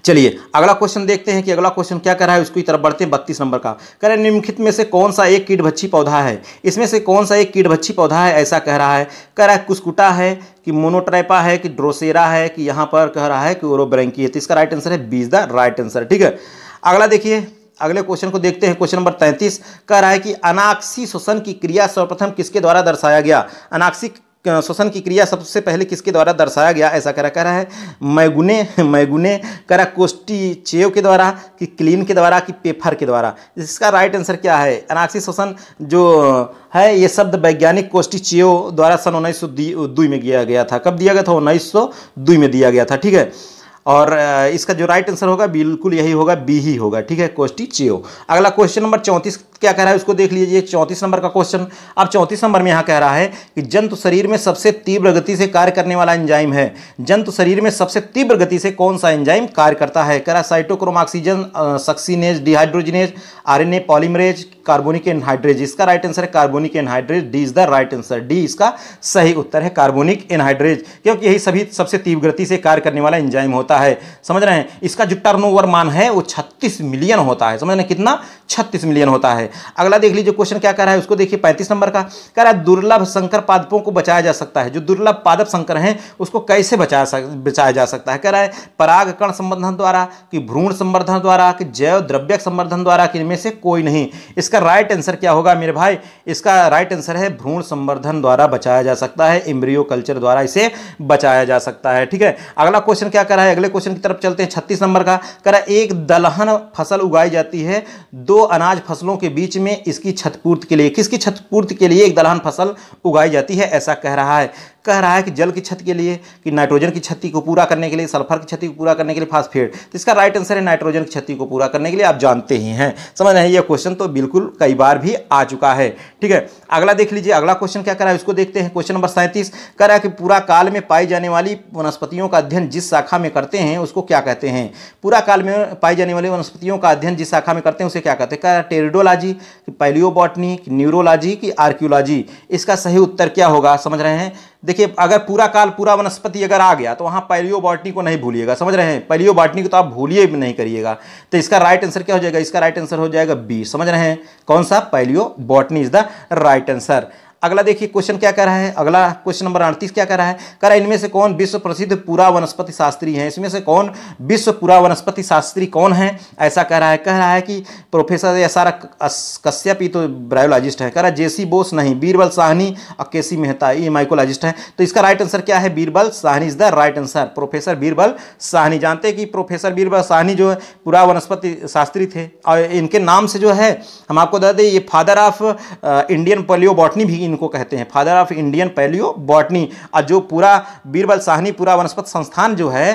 चलिए अगला क्वेश्चन देखते हैं कि अगला क्वेश्चन क्या कर रहा है, उसकी तरफ बढ़ते हैं। 32 नंबर का कह रहा है निम्नलिखित में से कौन सा एक कीटभक्षी पौधा है, इसमें से कौन सा एक कीटभक्षी पौधा है, ऐसा कह रहा है। कह रहा है कुस्कुटा है, कि मोनोट्राइपा है, कि ड्रोसेरा है, कि यहाँ पर कह रहा है कि ओरोब्रैंकी। तो इसका राइट आंसर है B is the right answer. ठीक है, अगला देखिए, अगले क्वेश्चन को देखते हैं। क्वेश्चन नंबर 33 कह रहा है कि अनाक्षी श्वसन की क्रिया सर्वप्रथम किसके द्वारा दर्शाया गया, अनाक्षी श्वसन की क्रिया सबसे पहले किसके द्वारा दर्शाया गया, ऐसा कह रहा है। मैगुने कह रहा कोस्टिचेव के द्वारा, कि क्लीन के द्वारा, कि पेफर के द्वारा। इसका राइट आंसर क्या है, अनाक्षी श्वसन जो है ये शब्द वैज्ञानिक कोस्टिचेव द्वारा सन 1902 में दिया गया था। कब दिया गया था, 1902 में दिया गया था। ठीक है, और इसका जो राइट आंसर होगा बिल्कुल यही होगा, बी ही होगा। ठीक है, कोस्टिचेव। अगला क्वेश्चन नंबर 34 क्या कह रहा है उसको देख लीजिए। 34 नंबर का क्वेश्चन। अब 34 नंबर में यहाँ कह रहा है कि जंतु शरीर में सबसे तीव्र गति से कार्य करने वाला एंजाइम है, जंतु शरीर में सबसे तीव्र गति से कौन सा एंजाइम कार्य करता है। कह रहा cytochrome, oxygen सक्सीनेज, dehydrogenase, RNA polymerase, कार्बोनिक एनहाइड्रेज। इसका राइट आंसर है कार्बोनिक एनहाइड्रेज, D is the right answer. D इसका सही उत्तर है कार्बोनिक एनहाइड्रेज, क्योंकि यही सभी सबसे तीव्र गति से कार्य करने वाला एंजाइम होता है, समझ रहे हैं। इसका जो टर्नओवर मान है वो 36 मिलियन होता है, समझ रहे हैं कितना, 36 मिलियन होता है। अगला देख लीजिए क्वेश्चन क्या कह रहा है उसको देखिए। 35 नंबर का कह रहा है दुर्लभ संकर पादपों को बचाया जा सकता है, जो दुर्लभ पादप संकर हैं उसको कैसे बचाया जा सकता है। कह रहा है परागकण संवर्धन द्वारा, कि भ्रूण संवर्धन द्वारा, कि जैव द्रव्यक संवर्धन द्वारा, कि इनमें से कोई नहीं। इसका राइट आंसर क्या होगा मेरे भाई, इसका राइट आंसर है भ्रूण संवर्धन द्वारा बचाया जा सकता है, एम्ब्रियो कल्चर द्वारा इसे बचाया जा सकता है। ठीक है, अगला क्वेश्चन क्या कर रहा है, अगले क्वेश्चन की तरफ चलते हैं। 36 नंबर का कह रहा है एक दलहन फसल उगाई जाती है दो अनाज फसलों के बीच में, इसकी क्षतिपूर्ति के लिए, किसकी क्षतिपूर्ति के लिए एक दलहन फसल उगाई जाती है, ऐसा कह रहा है। कह रहा है कि जल की क्षति के लिए, कि नाइट्रोजन की क्षति को पूरा करने के लिए, सल्फर की क्षति को पूरा करने के लिए, फास्फेट। तो इसका राइट आंसर है नाइट्रोजन की क्षति को पूरा करने के लिए, आप जानते ही हैं, समझ रहे हैं। यह क्वेश्चन तो बिल्कुल कई बार भी आ चुका है। ठीक है, अगला देख लीजिए, अगला क्वेश्चन क्या कर रहा है उसको देखते हैं। क्वेश्चन नंबर 37 कह रहा है कि पूरा काल में पाई जाने वाली वनस्पतियों का अध्ययन जिस शाखा में करते हैं उसको क्या कहते हैं। पूरा काल में पाई जाने वाली वनस्पतियों का अध्ययन जिस शाखा में करते हैं उसे क्या कहते हैं। कह रहा है टेरिडोलॉजी, कि पैलियोबॉटनी, कि न्यूरोलॉजी, कि आर्कियोलॉजी। इसका सही उत्तर क्या होगा, समझ रहे हैं। देखिए अगर पूरा काल पूरा वनस्पति अगर आ गया तो वहाँ पैलियोबॉटनी को नहीं भूलिएगा, समझ रहे हैं। पैलियोबॉटनी को तो आप भूलिए भी नहीं करिएगा। तो इसका राइट आंसर क्या हो जाएगा, इसका राइट आंसर हो जाएगा बी, समझ रहे हैं। कौन सा, palaeobotany is the right answer. अगला देखिए क्वेश्चन क्या कह रहा है, अगला क्वेश्चन नंबर 38 क्या कह रहा है, कह रहा है इनमें से कौन विश्व प्रसिद्ध पुरा वनस्पति शास्त्री हैं, इसमें से कौन विश्व पुरा वनस्पति शास्त्री कौन है, ऐसा कह रहा है। कह रहा है कि प्रोफेसर एसआर कश्यप ही तो बायोलॉजिस्ट है, कह रहा है जेसी बोस नहीं, बीरबल साहनी और केसी मेहता ये माइकोलॉजिस्ट है। तो इसका राइट आंसर क्या है, Birbal Sahni is the right answer, professor Birbal Sahni. जानते हैं कि प्रोफेसर बीरबल साहनी जो है पुरा वनस्पति शास्त्री थे और इनके नाम से जो है हम आपको बता दें ये father of Indian palaeobotany भी इनको कहते हैं, father of Indian palaeobotany. और जो पूरा बीरबल साहनी पूरा वनस्पति संस्थान जो है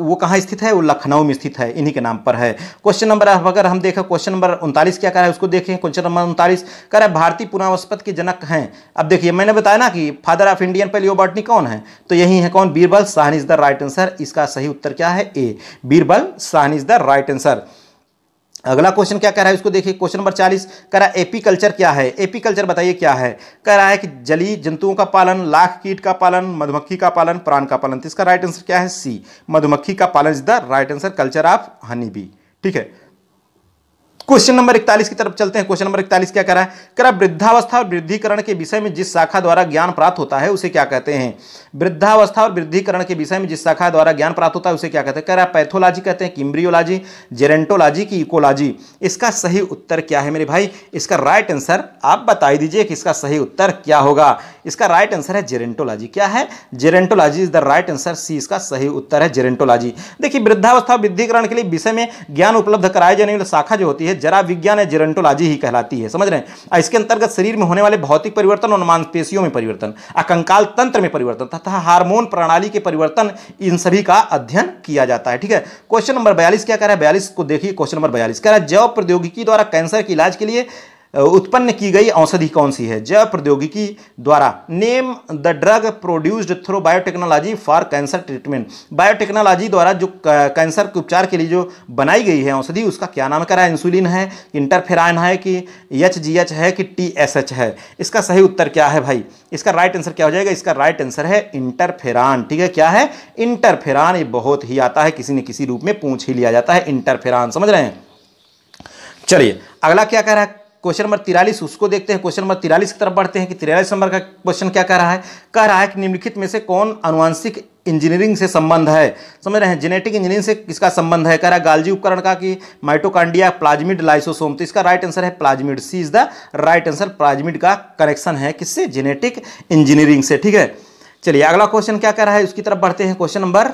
वो कहाँ स्थित है, वो लखनऊ में स्थित है, इन्हीं के नाम पर है। क्वेश्चन नंबर अगर हम देखें क्वेश्चन नंबर 39 क्या कह रहा है उसको देखें। क्वेश्चन नंबर 39 कह रहा है भारतीय पुरा वनस्पति के जनक हैं। अब देखिए मैंने बताया ना कि father of Indian palaeobotany कौन है, तो यही है कौन, Birbal Sahni is the right answer. इसका सही उत्तर क्या है, A, Birbal Sahni is the right answer. अगला क्वेश्चन क्या कह रहा है उसको देखिए। क्वेश्चन नंबर 40 कह रहा है एपीकल्चर क्या है, एपीकल्चर बताइए क्या है। कह रहा है कि जलीय जंतुओं का पालन, लाख कीट का पालन, मधुमक्खी का पालन, प्राण का पालन। तो इसका राइट आंसर क्या है, सी, मधुमक्खी का पालन is the right answer, culture of honey bee. ठीक है, क्वेश्चन नंबर 41 की तरफ चलते हैं। क्वेश्चन नंबर 41 क्या कह रहा है, कह रहा है वृद्धावस्था और वृद्धिकरण के विषय में जिस शाखा द्वारा ज्ञान प्राप्त होता है उसे क्या कहते हैं। वृद्धावस्था और वृद्धिकरण के विषय में जिस शाखा द्वारा ज्ञान प्राप्त होता है उसे क्या कहते हैं। कह रहा है पैथोलॉजी कहते हैं, एम्ब्रियोलॉजी, जेरेंटोलॉजी की इकोलॉजी। इसका सही उत्तर क्या है मेरे भाई, इसका राइट आंसर आप बताई दीजिए कि इसका सही उत्तर क्या होगा। इसका राइट आंसर है जेरेंटोलॉजी। क्या है, जेरेंटोलॉजी is the right answer, C, इसका सही उत्तर है जेरेंटोलॉजी। देखिए वृद्धावस्था और वृद्धिकरण के लिए विषय में ज्ञान उपलब्ध कराए जाने वाली शाखा जो होती है जरा विज्ञान है, जेरोंटोलॉजी ही कहलाती है, समझ रहे हैं। इसके अंतर्गत शरीर में होने वाले भौतिक परिवर्तन और मांसपेशियों में परिवर्तन, कंकाल तंत्र में परिवर्तन तथा हार्मोन प्रणाली के परिवर्तन, इन सभी का अध्ययन किया जाता है। ठीक है, क्वेश्चन नंबर 42 क्या कह रहा है, 42 को देखिए। क्वेश्चन नंबर 42 कह रहा है जैव प्रौद्योगिकी द्वारा कैंसर के इलाज के लिए उत्पन्न की गई औषधि कौन सी है। जैव प्रौद्योगिकी द्वारा, name the drug produced through biotechnology for cancer treatment. Biotechnology द्वारा जो कैंसर के उपचार के लिए जो बनाई गई है औषधि उसका क्या नाम करा है, इंसुलिन है, इंटरफेराइन है, कि HGH है, कि TSH है। इसका सही उत्तर क्या है भाई, इसका राइट आंसर क्या हो जाएगा, इसका राइट आंसर है इंटरफेरान। ठीक है, क्या है, इंटरफेरान। ये बहुत ही आता है, किसी न किसी रूप में पूछ ही लिया जाता है, इंटरफेरान, समझ रहे हैं। चलिए अगला क्या कह रहा है क्वेश्चन नंबर 43 उसको देखते हैं। क्वेश्चन नंबर 43 की तरफ बढ़ते हैं कि 43 नंबर का क्वेश्चन क्या कह रहा है। कह रहा है कि निम्नलिखित में से कौन आनुवंशिक इंजीनियरिंग से संबंध है, समझ रहे हैं, जेनेटिक इंजीनियरिंग से किसका संबंध है। कह रहा है गाल्जी उपकरण का, कि माइटोकांड्रिया, प्लाज्मिड, लाइसोसोम। तो इसका राइट आंसर है प्लाज्मिड, C is the right answer. प्लाज्मिड का कनेक्शन है किससे, जेनेटिक इंजीनियरिंग से। ठीक है, चलिए अगला क्वेश्चन क्या कह रहा है उसकी तरफ बढ़ते हैं। क्वेश्चन नंबर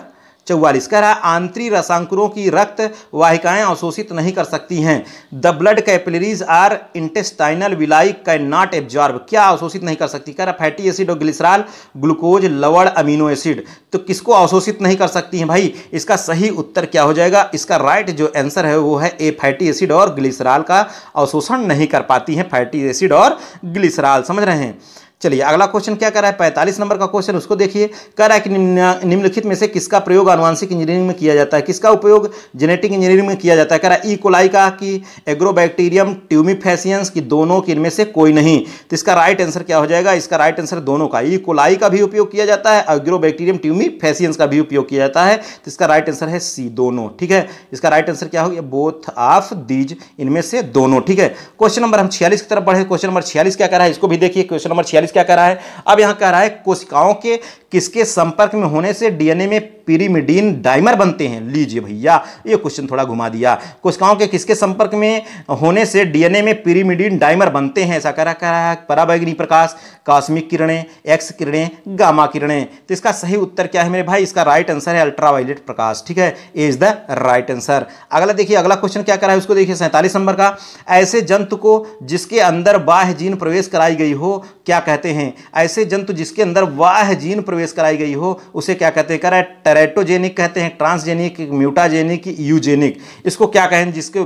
44 कह रहा है आंतरी रसांकुरों की रक्त वाहिकाएं अवशोषित नहीं कर सकती हैं। The blood capillaries are intestinal villi can not absorb, क्या अवशोषित नहीं कर सकती। कह रहा फैटी एसिड और ग्लिसराल, ग्लूकोज, लवण, अमीनो एसिड। तो किसको अवशोषित नहीं कर सकती हैं भाई, इसका सही उत्तर क्या हो जाएगा, इसका राइट जो आंसर है वो है ए, फैटी एसिड और ग्लिसराल का अवशोषण नहीं कर पाती हैं, फैटी एसिड और ग्लिसराल, समझ रहे हैं। चलिए अगला क्वेश्चन क्या कर रहा है, 45 नंबर का क्वेश्चन उसको देखिए। कह रहा है कि निम्नलिखित में से किसका प्रयोग आनुवंशिक इंजीनियरिंग में किया जाता है, किसका उपयोग जेनेटिक इंजीनियरिंग में किया जाता है। कह रहा है ई कोलाई का, कि एग्रोबैक्टीरियम, ट्यूमीफेसियंस, की दोनों, की इनमें से कोई नहीं। तो इसका राइट आंसर क्या हो जाएगा, इसका राइट आंसर दोनों का, ई कोलाई का भी उपयोग किया जाता है, एग्रोबैक्टीरियम ट्यूमीफेसियंस का भी उपयोग किया जाता है। तो इसका राइट आंसर है सी, दोनों। ठीक है, इसका राइट आंसर क्या हो गया, बोथ ऑफ दीज, इनमें से दोनों। ठीक है, क्वेश्चन नंबर हम 46 की तरफ बढ़े। क्वेश्चन नंबर 46 क्या कर रहा है इसको भी देखिए। क्वेश्चन नंबर 46 क्या कह रहा है, अब यहां कह रहा है कोशिकाओं के किसके संपर्क में होने से डीएनए में पिरिमिडीन डाइमर बनते हैं। लीजिए भैया, ये क्वेश्चन थोड़ा घुमा दिया। कोशिकाओं के किसके संपर्क में होने से डीएनए में पिरिमिडीन डाइमर बनते हैं, ऐसा कह रहा है पराबैंगनी प्रकाश, कॉस्मिक किरणें, एक्स किरणें, गामा किरणें। तो इसका सही उत्तर क्या है मेरे भाई, इसका राइट आंसर है अल्ट्रावायलेट प्रकाश। ठीक है, A is the right answer. अगला देखिए, अगला क्वेश्चन क्या कह रहा है उसको देखिए, 47 नंबर का। ऐसे जंतु को जिसके अंदर बाह्य जीन प्रवेश कराई गई हो क्या कहते हैं। ऐसे जंतु जिसके अंदर बाह्य जीन प्रवेश कराई गई हो उसे क्या कहते हैं। कह रहा है टेराटोजेनिक कहते हैं, ट्रांसजेनिक, म्यूटाजेनिक, यूजेनिक। इसको क्या कहें, जिसके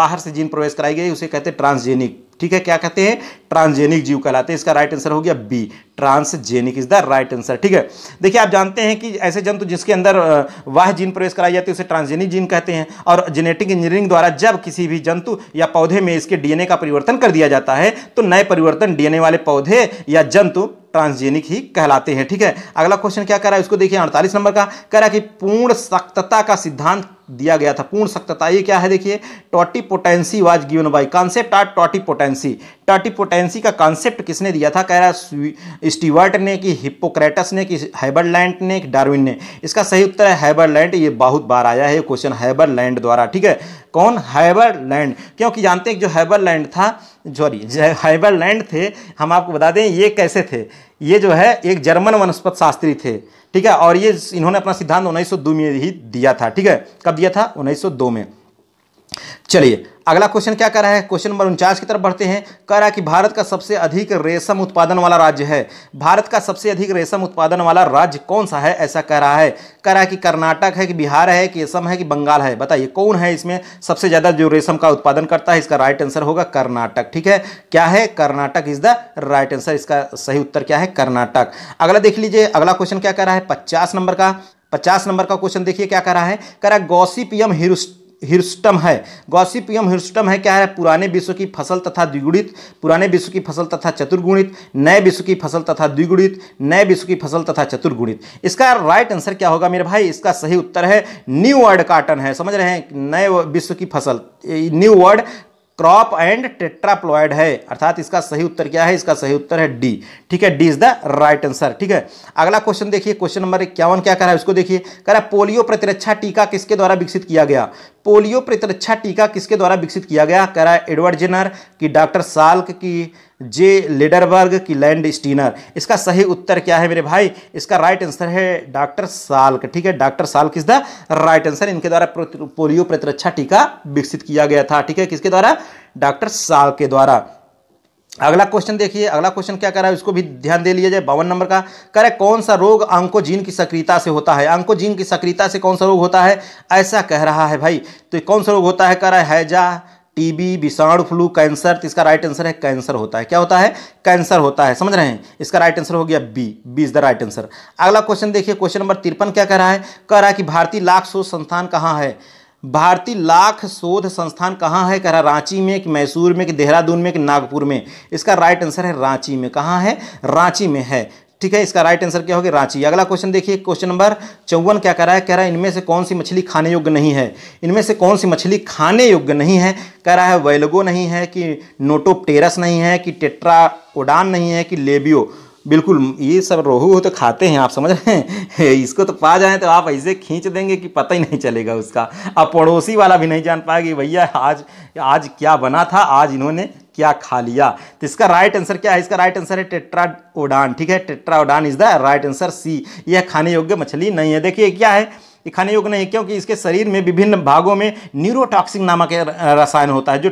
बाहर से जीन प्रवेश कराई गई उसे कहते हैं ट्रांसजेनिक। ठीक है, क्या कहते हैं, ट्रांसजेनिक जीव कहलाते हैं। इसका राइट आंसर हो गया B, ट्रांसजेनिक is the right answer. ठीक है, देखिए आप जानते हैं कि ऐसे जंतु जिसके अंदर बाह्य जीन प्रवेश कराई जाती है उसे ट्रांसजेनिक जीन कहते हैं। और जेनेटिक इंजीनियरिंग द्वारा जब किसी भी जंतु या पौधे में इसके डीएनए का परिवर्तन कर दिया जाता है तो नए परिवर्तन डीएनए वाले पौधे या जंतु ट्रांसजेनिक ही कहलाते हैं। ठीक है, अगला क्वेश्चन क्या कह रहा है उसको देखिए, 48 नंबर का। कह रहा है कि पूर्ण सक्तता का सिद्धांत दिया गया था पूर्ण सक्तता। ये क्या है देखिए, totipotency was given by concept are totipotency. Totipotency का कॉन्सेप्ट किसने दिया था? कह रहा स्टीवर्ट ने, कि हिप्पोक्रेटस ने, कि हैबरलैंड ने, कि डार्विन ने। इसका सही उत्तर है हैबरलैंड। ये बहुत बार आया है क्वेश्चन हैबरलैंड द्वारा, ठीक है। कौन? हैबरलैंड। क्योंकि जानते हैं जो हैबरलैंड था, सॉरी हैबरलैंड थे, हम आपको बता दें ये कैसे थे, ये जो है एक जर्मन वनस्पत शास्त्री थे, ठीक है। और ये इन्होंने अपना सिद्धांत 1902 में ही दिया था, ठीक है। कब दिया था? 1902 में। चलिए अगला क्वेश्चन क्या कर रहा है, क्वेश्चन नंबर 49 की तरफ बढ़ते हैं। कह रहा है कि भारत का सबसे अधिक रेशम उत्पादन वाला राज्य है। भारत का सबसे अधिक रेशम उत्पादन वाला राज्य कौन सा है ऐसा कह रहा है। कह रहा है कि कर्नाटक है, कि बिहार है, कि असम है, कि बंगाल है। बताइए कौन है इसमें सबसे ज़्यादा जो रेशम का उत्पादन करता है। इसका राइट आंसर होगा कर्नाटक, ठीक है। क्या है? Karnataka is the right answer. इसका सही उत्तर क्या है? कर्नाटक। अगला देख लीजिए, अगला क्वेश्चन क्या कह रहा है 50 नंबर का क्वेश्चन देखिए क्या कह रहा है। कह रहा है गॉसिपियम हिर्सुटम है। गॉसिपियम हिर्सुटम है क्या है? पुराने विश्व की फसल तथा द्विगुणित, पुराने विश्व की फसल तथा चतुर्गुणित, नए विश्व की फसल तथा द्विगुणित, नए विश्व की फसल तथा चतुर्गुणित। इसका राइट आंसर क्या होगा मेरे भाई? इसका सही उत्तर है न्यू वर्ल्ड कॉटन है। समझ रहे हैं, नए विश्व की फसल new world crop and tetraploid है, अर्थात इसका सही उत्तर क्या है? इसका सही उत्तर है डी, ठीक है। D is the right answer, ठीक है। अगला क्वेश्चन देखिए, क्वेश्चन नंबर 51 क्या कर रहा है उसको देखिए। कह रहा है पोलियो प्रतिरक्षा टीका किसके द्वारा विकसित किया गया। पोलियो प्रतिरक्षा टीका किसके द्वारा विकसित किया गया। कह रहा है एडवर्ड जेनर, की डॉक्टर साल्क, की जे लेडरबर्ग, की लैंड स्टीनर। इसका सही उत्तर क्या है मेरे भाई? इसका राइट आंसर है डॉक्टर साल्क, ठीक है। Doctor साल्क is the right answer. इनके द्वारा पोलियो प्रतिरक्षा टीका विकसित किया गया था, ठीक है। किसके द्वारा? डॉक्टर साल्क के द्वारा। अगला क्वेश्चन देखिए, अगला क्वेश्चन क्या कर रहा है उसको भी ध्यान दे लिया जाए। 52 नंबर का कह रहा है कौन सा रोग ऑन्कोजीन की सक्रियता से होता है। ऑन्कोजीन की सक्रियता से कौन सा रोग होता है ऐसा कह रहा है भाई, तो कौन सा रोग होता है? कह रहा है हैजा, टीबी, विषाणु फ्लू, कैंसर। तो इसका राइट आंसर है कैंसर होता है। क्या होता है? कैंसर होता है, समझ रहे हैं। इसका राइट आंसर हो गया B. B is the right answer. अगला क्वेश्चन देखिए, क्वेश्चन नंबर 53 क्या कह रहा है। कह रहा है कि भारतीय लाख शोध संस्थान कहाँ है। भारतीय लाख शोध संस्थान कहाँ है। कह रहा रांची में, कि मैसूर में, कि देहरादून में, कि नागपुर में। इसका राइट आंसर है रांची में। कहाँ है? रांची में है, ठीक है। इसका राइट आंसर क्या होगा? रांची। अगला क्वेश्चन देखिए, क्वेश्चन नंबर 54 क्या कह रहा है। कह रहा है इनमें से कौन सी मछली खाने योग्य नहीं है। इनमें से कौन सी मछली खाने योग्य नहीं है। कह रहा है वेलगो नहीं है, कि नोटोप्टेरस नहीं है, कि टेट्राओडान नहीं है, कि लेबियो। बिल्कुल ये सब रोहू हो तो खाते हैं आप, समझ रहे हैं। इसको तो पा जाएं तो आप ऐसे खींच देंगे कि पता ही नहीं चलेगा उसका। अब पड़ोसी वाला भी नहीं जान पाएगी भैया आज क्या बना था, आज इन्होंने क्या खा लिया। तो इसका राइट आंसर क्या है? इसका राइट आंसर है टेट्राओडान, ठीक है। टेट्राओडान is the right answer C. यह खाने योग्य मछली नहीं है। देखिए क्या है, ये खाने योग्य नहीं है क्योंकि इसके शरीर में विभिन्न भागों में न्यूरोटॉक्सिन नामक रसायन होता है जो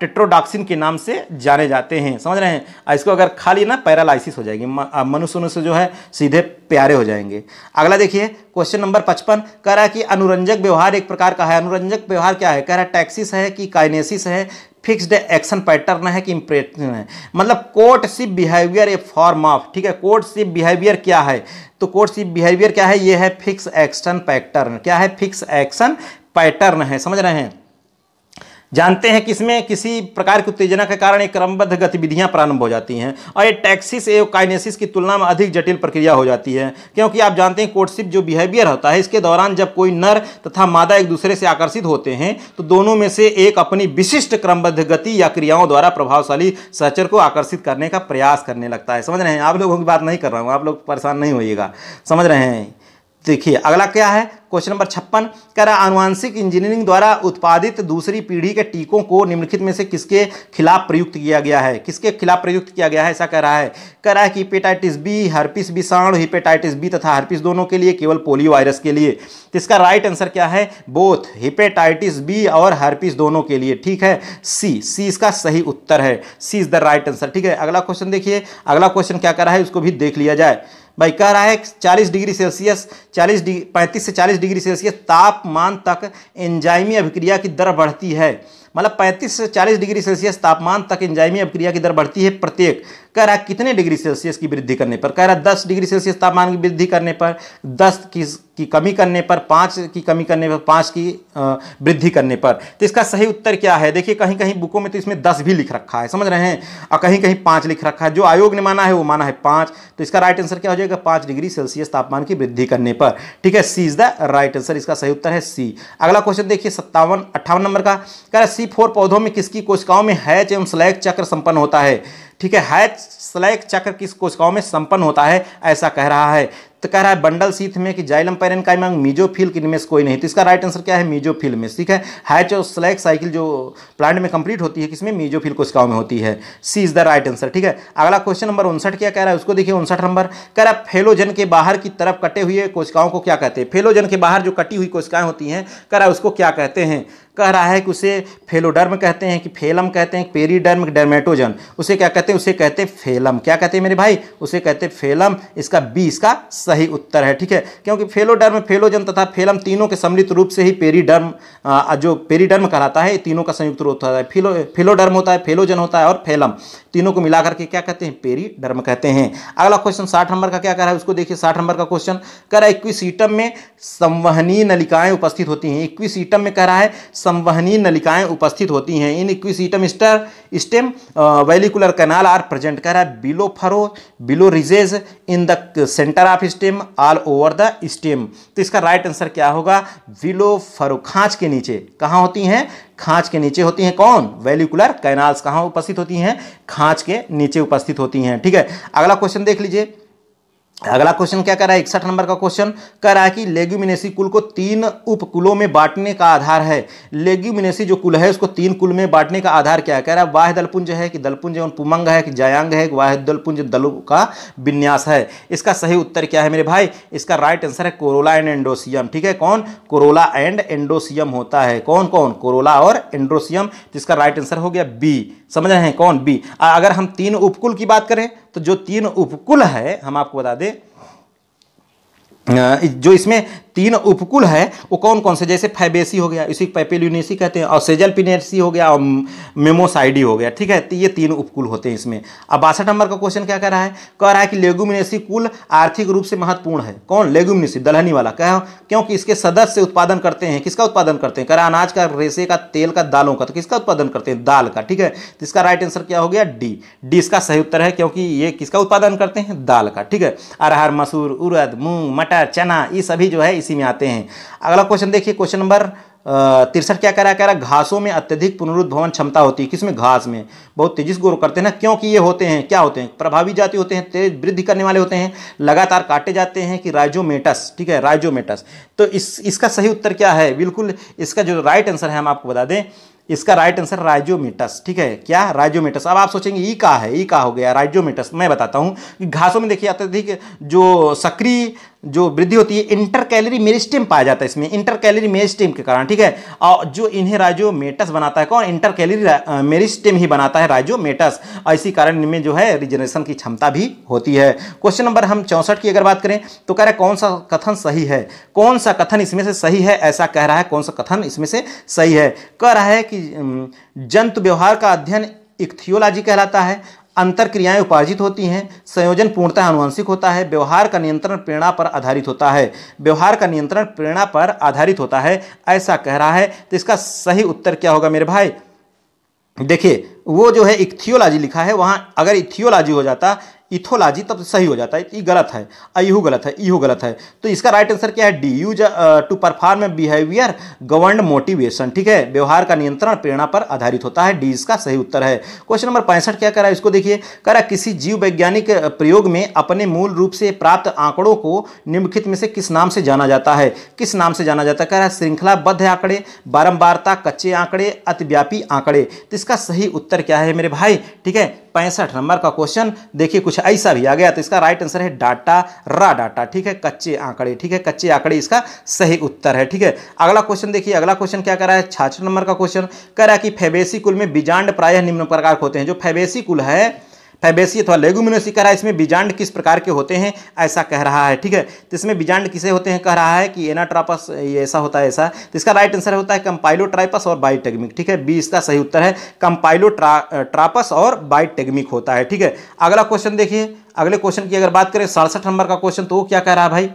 टेट्रोडॉक्सिन के नाम से जाने जाते हैं, समझ रहे हैं। इसको अगर खा लिया ना पैरालिसिस हो जाएगी, मनुष्यों से जो है सीधे प्यारे हो जाएंगे। अगला देखिए क्वेश्चन नंबर 55 कह रहा है कि अनुरंजक व्यवहार एक प्रकार का है। अनुरंजक व्यवहार क्या है? कह रहा है टैक्सिस है, कि काइनेसिस है, फिक्स्ड एक्शन पैटर्न है, कि इंप्रेशन है। मतलब courtship behaviour a form of, ठीक है। कोर्टशिप बिहेवियर क्या है? तो कोर्टशिप बिहेवियर क्या है? ये है फिक्स एक्शन पैटर्न। क्या है? फिक्स एक्शन पैटर्न है, समझ रहे हैं। जानते हैं किसमें किसी प्रकार की उत्तेजना के कारण एक क्रमबद्ध गतिविधियां प्रारंभ हो जाती हैं, और ये टैक्सिस एवं काइनेसिस की तुलना में अधिक जटिल प्रक्रिया हो जाती है क्योंकि आप जानते हैं कोर्टशिप जो बिहेवियर होता है इसके दौरान जब कोई नर तथा मादा एक दूसरे से आकर्षित होते हैं तो दोनों में से एक अपनी विशिष्ट क्रमबद्ध गति या क्रियाओं द्वारा प्रभावशाली सहचर को आकर्षित करने का प्रयास करने लगता है, समझ रहे हैं। आप लोगों की बात नहीं कर रहा हूँ, आप लोग परेशान नहीं होइएगा, समझ रहे हैं। देखिए अगला क्या है, क्वेश्चन नंबर 56 कह रहा आनुवांशिक इंजीनियरिंग द्वारा उत्पादित दूसरी पीढ़ी के टीकों को निम्नलिखित में से किसके खिलाफ प्रयुक्त किया गया है। किसके खिलाफ प्रयुक्त किया गया है ऐसा कह रहा है। कह रहा है कि हेपेटाइटिस बी, हर्पिस विषाणु, हेपेटाइटिस बी तथा हर्पिस दोनों के लिए, केवल पोलियो वायरस के लिए। तो इसका राइट आंसर क्या है? बोथ, हेपेटाइटिस बी और हर्पिस दोनों के लिए, ठीक है। सी, सी इसका सही उत्तर है। C is the right answer, ठीक है। अगला क्वेश्चन देखिए, अगला क्वेश्चन क्या कर रहा है उसको भी देख लिया जाए भाई। कह रहा है 35 से 40 डिग्री सेल्सियस तापमान तक एंजाइमी अभिक्रिया की दर बढ़ती है। मतलब 35 से 40 डिग्री सेल्सियस तापमान तक एंजाइमी अपक्रिया की दर बढ़ती है प्रत्येक। कह रहा कितने डिग्री सेल्सियस की वृद्धि करने पर, कह रहा 10 डिग्री सेल्सियस तापमान की वृद्धि करने पर, 10 की कमी करने पर, 5 की कमी करने पर, 5 की वृद्धि करने पर। तो इसका सही उत्तर क्या है? देखिए कहीं कहीं बुकों में तो इसमें 10 भी लिख रखा है, समझ रहे हैं, और कहीं कहीं 5 लिख रखा है। जो आयोग ने माना है वो माना है 5। तो इसका राइट आंसर क्या हो जाएगा? 5 डिग्री सेल्सियस तापमान की वृद्धि करने पर। ठीक है, C is the right answer, इसका सही उत्तर है सी। अगला क्वेश्चन देखिए 58 नंबर का। कह रहा C4 पौधों में किसकी कोशिकाओं में हैच एवं स्लैग चक्र संपन्न होता है? ठीक है, हैच स्लैग चक्र किस कोशिकाओं में संपन्न होता है ऐसा कह रहा है। तो कह रहा है बंडल सीथ में कि जाइलम पैरेन्काइमा मीजोफिल की इनमें से कोई नहीं। तो इसका राइट आंसर क्या है? मीजोफिल में। ठीक है, हैच और स्लैग साइकिल जो प्लांट में कंप्लीट होती है किसमें? मीजोफिल कोशिकाओं में होती है। C is the right answer. ठीक है, अगला क्वेश्चन नंबर 59 क्या कह रहा है उसको देखिए। 59 नंबर कह रहा है फेलोजन के बाहर की तरफ कटे हुए कोशिकाओं को क्या कहते हैं? फेलोजन के बाहर जो कटी हुई कोशिकाएं होती हैं कह रहा है उसको क्या कहते हैं? कह रहा है कि उसे फेलोडर्म कहते हैं, कि फेलम कहते हैं, पेरीडर्म, डर्मेटोजन, उसे क्या कहते हैं? उसे कहते हैं फेलम। क्या कहते हैं मेरे भाई? उसे कहते हैं फेलम। इसका बी इसका सही उत्तर है। ठीक है, क्योंकि फेलोडर्म, फेलोजन तथा फेलम तीनों के सम्मिलित रूप से ही पेरीडर्म, जो पेरीडर्म कहलाता है, तीनों का संयुक्त रूप होता है। फेलोडर्म होता है, फेलोजन होता है और फेलम, तीनों को मिलाकर के क्या कहते हैं? पेरीडर्म कहते हैं। अगला क्वेश्चन 60 नंबर का क्या कह रहा है उसको देखिए। 60 नंबर का क्वेश्चन कह रहा है इक्विसीटम में संवहनीय नलिकाएं उपस्थित होती हैं। इक्विसीटम में कह रहा है संवहनीय नलिकाएं उपस्थित होती हैं। In Equisetum stem vallecular canal are present. कह रहा है below furrow, below ridges, in the centre of stem, all over the stem. तो इसका राइट आंसर क्या होगा? बिलो फरो, खांच के नीचे। कहाँ होती हैं? खांच के नीचे होती हैं। कौन? Vesicular canals. कहाँ उपस्थित होती हैं? खांच के नीचे उपस्थित होती हैं। ठीक है, अगला क्वेश्चन देख लीजिए। अगला क्वेश्चन क्या कह रहा है? 61 नंबर का क्वेश्चन कह रहा है कि लेग्यूमिनेसी कुल को 3 उपकुलों में बांटने का आधार है। लेग्यूमिनेसी जो कुल है उसको 3 कुल में बांटने का आधार क्या है? कह रहा है वाह दलपुंज है, कि दलपुंज एवं पुमंग है, कि जायांग है, कि वाह दलपुंज दलों का विन्यास है। इसका सही उत्तर क्या है मेरे भाई? इसका राइट आंसर है कोरोला एंड एंडोसियम। ठीक है, कौन? कोरोला एंड एंडोसियम होता है। कौन कौन? कोरोला और एंडोसियम। इसका राइट आंसर हो गया बी। समझ रहे हैं, कौन? बी। अगर हम 3 उपकुल की बात करें तो जो 3 उपकुल है, हम आपको बता दें जो इसमें 3 उपकुल है वो कौन कौन से? जैसे फैबेसी हो गया, इसी पेपेल्यूनेसी कहते हैं, और सेजल पिनेसी हो गया, और मेमोसाइडी हो गया। ठीक है, तो ये 3 उपकुल होते हैं इसमें। अब 62 नंबर का क्वेश्चन क्या कह रहा है? कह रहा है कि लेग्यूमिनेसी कुल आर्थिक रूप से महत्वपूर्ण है। कौन? लेग्यूमिनेसी, दलहनी वाला। कह क्योंकि इसके सदस्य उत्पादन करते हैं। किसका उत्पादन करते हैं? कह रहा अनाज का, रेसे का, तेल का, दालों का। तो किसका उत्पादन करते हैं? दाल का। ठीक है, तो इसका राइट आंसर क्या हो गया? डी। डी इसका सही उत्तर है, क्योंकि ये किसका उत्पादन करते हैं? दाल का। ठीक है, अरहर, मसूर, उड़द, मूंग, मटर, चना, ये सभी जो है इसी में आते हैं। अगला क्वेश्चन देखिए, क्वेश्चन नंबर 63 क्या कह रहा है? कह रहा है घासों में अत्यधिक पुनरुद्भवन क्षमता होती है। किसमें? घास में, बहुत तेजी से ग्रो करते हैं ना, क्योंकि ये होते हैं क्या? होते हैं प्रभावी जाति, होते हैं तेज वृद्धि करने वाले, होते हैं लगातार काटे जाते हैं, कि राइजोमेटस। ठीक है, राइजोमेटस। तो इसका सही उत्तर क्या है? बिल्कुल इसका जो राइट आंसर है, हम आपको बता दें, इसका राइट आंसर राइजोमेटस। ठीक है, क्या? राइजोमेटस। अब आप सोचेंगे ई का है, ई का हो गया राइजोमेटस। मैं बताता हूँ कि घासों में देखिए अत्यधिक जो सक्रिय जो वृद्धि होती है, इंटर कैलरी मेरिस्टेम पाया जाता है इसमें, इंटर कैलरी मेरिस्टेम के कारण। ठीक है, और जो इन्हें राइजोमेटस बनाता है कौन? इंटर कैलरी मेरिस्टेम ही बनाता है राइजोमेटस, और इसी कारण इनमें जो है रिजनरेशन की क्षमता भी होती है। क्वेश्चन नंबर हम 64 की अगर बात करें तो कह रहा है कौन सा कथन सही है? कौन सा कथन इसमें से सही है ऐसा कह रहा है। कौन सा कथन इसमें से सही है? कह रहा है कि जंतु व्यवहार का अध्ययन इक्थियोलॉजी कहलाता है, अंतर क्रियाएं उपार्जित होती हैं, संयोजन पूर्णतः आनुवंशिक होता है, व्यवहार का नियंत्रण प्रेरणा पर आधारित होता है, व्यवहार का नियंत्रण प्रेरणा पर आधारित होता है ऐसा कह रहा है। तो इसका सही उत्तर क्या होगा मेरे भाई? देखिए वो जो है इक्थियोलॉजी लिखा है, वहाँ अगर इक्थियोलॉजी हो जाता, इथोलॉजी, तब सही हो जाता है। ये गलत है, आयु गलत है, ईहू गलत है। तो इसका राइट आंसर क्या है? D, use to perform behaviour governed motivation. ठीक है, व्यवहार का नियंत्रण प्रेरणा पर आधारित होता है। डी इसका सही उत्तर है। क्वेश्चन नंबर 65 क्या कर रहा है इसको देखिए। कह रहा है किसी जीव वैज्ञानिक प्रयोग में अपने मूल रूप से प्राप्त आंकड़ों को निम्नलिखित में से किस नाम से जाना जाता है? किस नाम से जाना जाता है? कह रहा है श्रृंखलाबद्ध आंकड़े, बारंबारता, कच्चे आंकड़े, अतिव्यापी आंकड़े। तो इसका सही उत्तर क्या है मेरे भाई? ठीक है, 65 नंबर का क्वेश्चन देखिए कुछ ऐसा भी आ गया। तो इसका राइट आंसर है डाटा, रा डाटा। ठीक है, कच्चे आंकड़े। ठीक है, कच्चे आंकड़े इसका सही उत्तर है। ठीक है, अगला क्वेश्चन देखिए। अगला क्वेश्चन क्या कर रहा है? 66 नंबर का क्वेश्चन कह रहा है कि फैबेसी कुल में बीजांड प्रायः निम्न प्रकार होते हैं। जो फैबेसी कुल है, फैबेसी अथवा लेगुमिनोसी कह रहा है इसमें बीजांड किस प्रकार के होते हैं ऐसा कह रहा है। ठीक है, तो इसमें बीजांड किसे होते हैं कह रहा है कि एनाट्रापस ये ऐसा होता है ऐसा, तो इसका राइट आंसर होता है कंपाइलोट्राइपस और बाइटेगमिक। ठीक है, बी इसका सही उत्तर है, कंपाइलोट्रापस और बाइटेगमिक होता है। ठीक है, अगला क्वेश्चन देखिए। अगले क्वेश्चन की अगर बात करें 67 नंबर का क्वेश्चन, तो वो क्या कह रहा है भाई,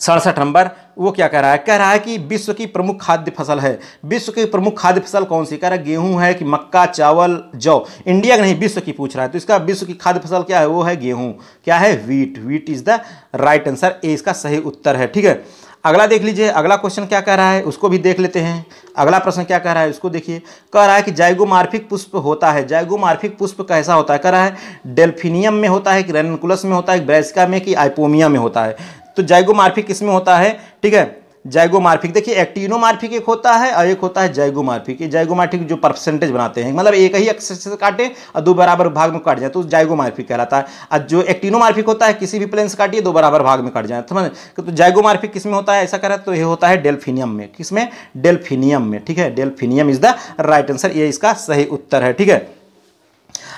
67 नंबर वो क्या कह रहा है, कह रहा है कि विश्व की प्रमुख खाद्य फसल है। विश्व की प्रमुख खाद्य फसल कौन सी, कह रहा है गेहूं है कि मक्का, चावल, जौ। इंडिया का नहीं, विश्व की पूछ रहा है, तो इसका विश्व की खाद्य फसल क्या है, वो है गेहूं। क्या है, wheat. Wheat is the right answer, A इसका सही उत्तर है। ठीक है, अगला देख लीजिए। अगला क्वेश्चन क्या कह रहा है उसको भी देख लेते हैं। अगला प्रश्न क्या कह रहा है उसको देखिए, कह रहा है कि जाइगोमार्फिक पुष्प होता है। जाइगोमार्फिक पुष्प कैसा होता है, कह रहा है डेल्फिनियम में होता है कि रेनकुलस में होता है, ब्रैसिका में कि आइपोमिया में होता है। तो जाइगोमार्फिक किसमें होता है। ठीक है, जाइगोमार्फिक देखिए, एक्टिनोमार्फिक एक होता है और एक होता है जाइगोमार्फिक। ये जाइगोमार्फिक जो परसेंटेज बनाते हैं, मतलब एक ही अक्षर से काटे और दो बराबर भाग में काट जाए तो जाइगोमार्फिक कहलाता है। और जो एक्टिनोमार्फिक होता है किसी भी प्लेन से काटिए दो बराबर भाग में कट जाए, समझ। तो जाइगोमार्फिक किसमें होता है ऐसा कह रहा है, तो ये होता है डेल्फिनियम में। किसमें, डेल्फिनियम में। ठीक है, delphinium is the right answer, ये इसका सही उत्तर है। ठीक है,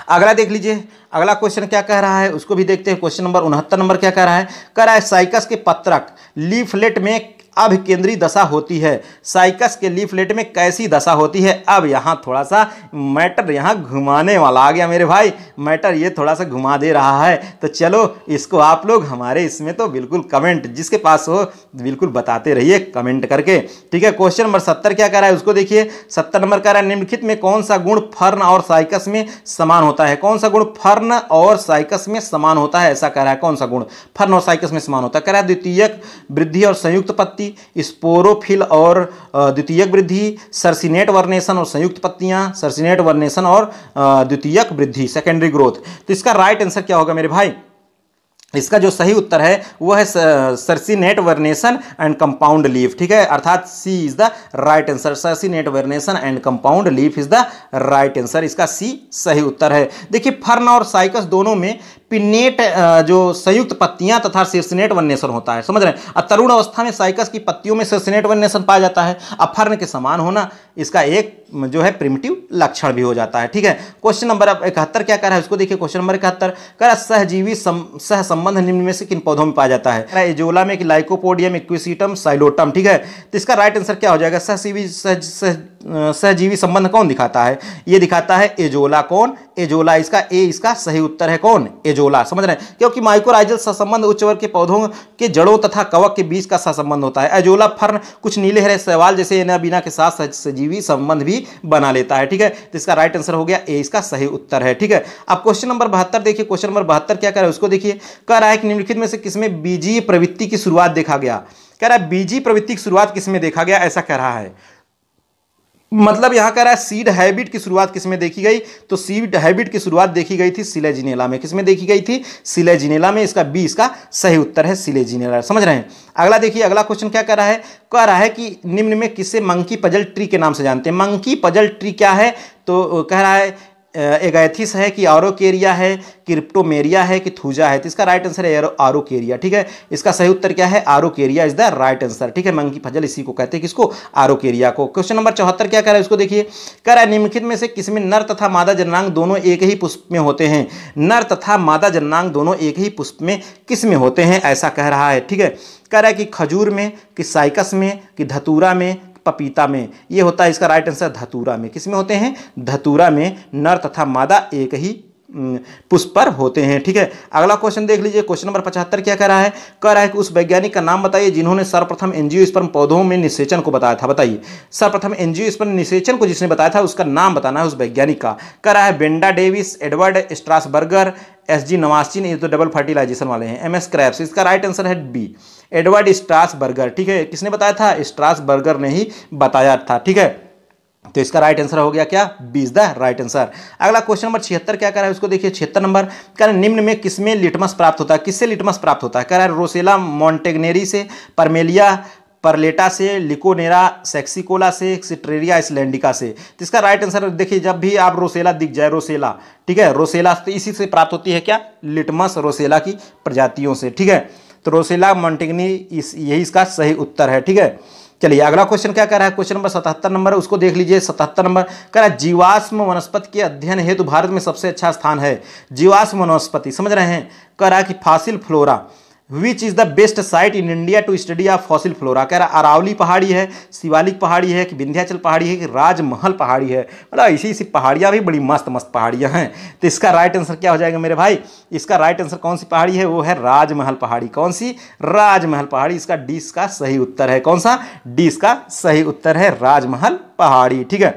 अगला देख लीजिए। अगला क्वेश्चन क्या कह रहा है उसको भी देखते हैं। क्वेश्चन नंबर 69 नंबर क्या कह रहा है, कह रहा है साइकस के पत्रक लीफलेट में अभिकेंद्री दशा होती है। साइकस के लीफलेट में कैसी दशा होती है। अब यहाँ थोड़ा सा मैटर यहाँ घुमाने वाला आ गया मेरे भाई, मैटर ये थोड़ा सा घुमा दे रहा है। तो चलो इसको आप लोग हमारे इसमें तो बिल्कुल कमेंट जिसके पास हो बिल्कुल बताते रहिए कमेंट करके। ठीक है, क्वेश्चन नंबर 70 क्या कह रहा है उसको देखिए। 70 नंबर कह रहा है निम्नलिखित में कौन सा गुण फर्न और साइकस में समान होता है। कौन सा गुण फर्न और साइकस में समान होता है ऐसा कह रहा है। कौन सा गुण फर्न और साइकस में समान होता है, कह रहा है द्वितीयक वृद्धि और संयुक्त पत्ती, स्पोरोफिल और द्वितीयक वृद्धि, सर्सिनेट वर्नेशन और संयुक्त पत्तियां, सर्सिनेट वर्नेशन और द्वितीयक वृद्धि सेकेंडरी ग्रोथ। तो इसका राइट आंसर क्या होगा मेरे भाई, इसका जो सही उत्तर है वो है circinate vernation and compound leaf. ठीक है, अर्थात C is the right answer, circinate vernation and compound leaf is the right answer, इसका सी सही उत्तर है। देखिए फर्न और साइकस दोनों में पिनेट जो संयुक्त पत्तियां तथा सर्सिनेट वर्नेशन होता है, समझ रहे हैं। तरुण अवस्था में साइकस की पत्तियों में सर्सिनेट वर्नेशन पाया जाता है। फर्न के समान होना इसका एक जो है प्रिमिटिव लक्षण भी हो जाता है। ठीक है, क्वेश्चन नंबर 71 क्या कह रहा है उसको देखिए। क्वेश्चन नंबर 71 कह रहा है सहजीवी सहसंबंध निम्न में से किन पौधों में पाया जाता है। एजोला में कि लाइकोपोडियम, इक्विसीटम, साइलोटम। ठीक है, तो इसका राइट आंसर क्या हो जाएगा। सहजीवी संबंध कौन दिखाता है, ये दिखाता है एजोला। कौन, एजोला, इसका ए इसका सही उत्तर है। कौन, एजोला, समझ रहे हैं, क्योंकि माइकोराइजल सहसंबंध उच्च वर्ग के पौधों के जड़ों तथा कवक के बीच का सहसंबंध होता है। एजोला फर्न कुछ नीले हरे शैवाल जैसे एनाबीना के साथ सहजीवी संबंध भी बना लेता है। ठीक है, तो इसका राइट आंसर हो गया ए, इसका सही उत्तर है। ठीक है, अब क्वेश्चन नंबर 72 देखिए। क्वेश्चन नंबर 72 क्या कह रहा है उसको देखिए। कह रहा है कि निम्नलिखित में से किसमें बीजीय प्रवृत्ति की शुरुआत देखा गया। कह रहा है बीजीय प्रवृत्ति की शुरुआत किसमें देखा गया ऐसा कह रहा है। मतलब यहां कह रहा है सीड हैबिट की शुरुआत किसमें देखी गई, तो सीड हैबिट की शुरुआत देखी गई थी सिलेजिनेला में। किसमें देखी गई थी, सिलेजिनेला में। इसका बी इसका सही उत्तर है, सिलेजिनेला, समझ रहे हैं। अगला देखिए, अगला क्वेश्चन क्या कह रहा है। कह रहा है कि निम्न में किसे मंकी पजल ट्री के नाम से जानते हैं। मंकी पजल ट्री क्या है, तो कह रहा है एगाथिस है कि आरोकेरिया है, क्रिप्टोमेरिया है कि थूजा है। तो इसका राइट आंसर है आरोकेरिया। ठीक है, इसका सही उत्तर क्या है, आरोकेरिया is the right answer. ठीक है, मंकी पजल इसी को कहते हैं, किसको, आरोकेरिया को। क्वेश्चन नंबर 74 क्या कह रहा है उसको देखिए। कह रहा है निम्नलिखित में से किसमें नर तथा मादा जननांग दोनों एक ही पुष्प में होते हैं। नर तथा मादा जननांग दोनों एक ही पुष्प में किसमें होते हैं ऐसा कह रहा है। ठीक है, कह रहा है कि खजूर में कि साइकस में कि धतूरा में पपीता में। ये होता है इसका राइट आंसर धतूरा में। किसमें होते हैं, धतूरा में। नर तथा मादा एक ही पुष्प पर होते हैं। ठीक है, अगला क्वेश्चन देख लीजिए। क्वेश्चन नंबर 75 क्या कह रहा है। कह रहा है कि उस वैज्ञानिक का नाम बताइए जिन्होंने सर्वप्रथम एंजियोस्पर्म पौधों में निषेचन को बताया था। बताइए सर्वप्रथम एंजियोस्पर्म निषेचन को जिसने बताया था उसका नाम बताना है उस वैज्ञानिक का। कह रहा है Benda Davis, एडवर्ड स्ट्रासबर्गर, S G Nawaschin, ये तो डबल फर्टिलाइजेशन वाले हैं, एमएस क्रैप्स। इसका राइट आंसर है बी, एडवर्ड स्ट्रासबर्गर। ठीक है, किसने बताया था, स्ट्रासबर्गर ने ही बताया था। ठीक है, तो इसका राइट आंसर हो गया क्या, B is the right answer. अगला क्वेश्चन नंबर 76 क्या कह रहा है उसको देखिए। 76 नंबर कह रहा है निम्न में किसमें लिटमस प्राप्त होता है। किससे लिटमस प्राप्त होता है, कह रहा है रोसेला मॉन्टेगनेरी से, परमेलिया परलेटा से, लिकोनेरा सेक्सिकोला से, सिट्रेरिया आइसलैंडिका से। तो इसका राइट आंसर देखिए, जब भी आप रोसेला दिख जाए, रोसेला, ठीक है, रोसेला तो इसी से प्राप्त होती है क्या, लिटमस, रोसेला की प्रजातियों से। ठीक है, तो रोसेला मॉन्टेगनी यही इसका सही उत्तर है। ठीक है, चलिए अगला क्वेश्चन क्या कह रहा है, क्वेश्चन नंबर 77 नंबर है, उसको देख लीजिए। 77 नंबर कह रहा है जीवाश्म वनस्पति के अध्ययन हेतु भारत में सबसे अच्छा स्थान है। जीवाश्म वनस्पति समझ रहे हैं, कह रहा है कि fossil flora which is the best site in India to study of fossil flora. कह रहा अरावली पहाड़ी है, शिवालिक पहाड़ी है, कि विंध्याचल पहाड़ी है, कि राजमहल पहाड़ी है। मतलब इसी पहाड़ियाँ भी बड़ी मस्त मस्त पहाड़ियाँ हैं। तो इसका राइट आंसर क्या हो जाएगा मेरे भाई, इसका राइट आंसर कौन सी पहाड़ी है, वो है राजमहल पहाड़ी। कौन सी, राजमहल पहाड़ी। इसका डी इसका सही उत्तर है। कौन सा, डी इसका सही उत्तर है, राजमहल पहाड़ी। ठीक है,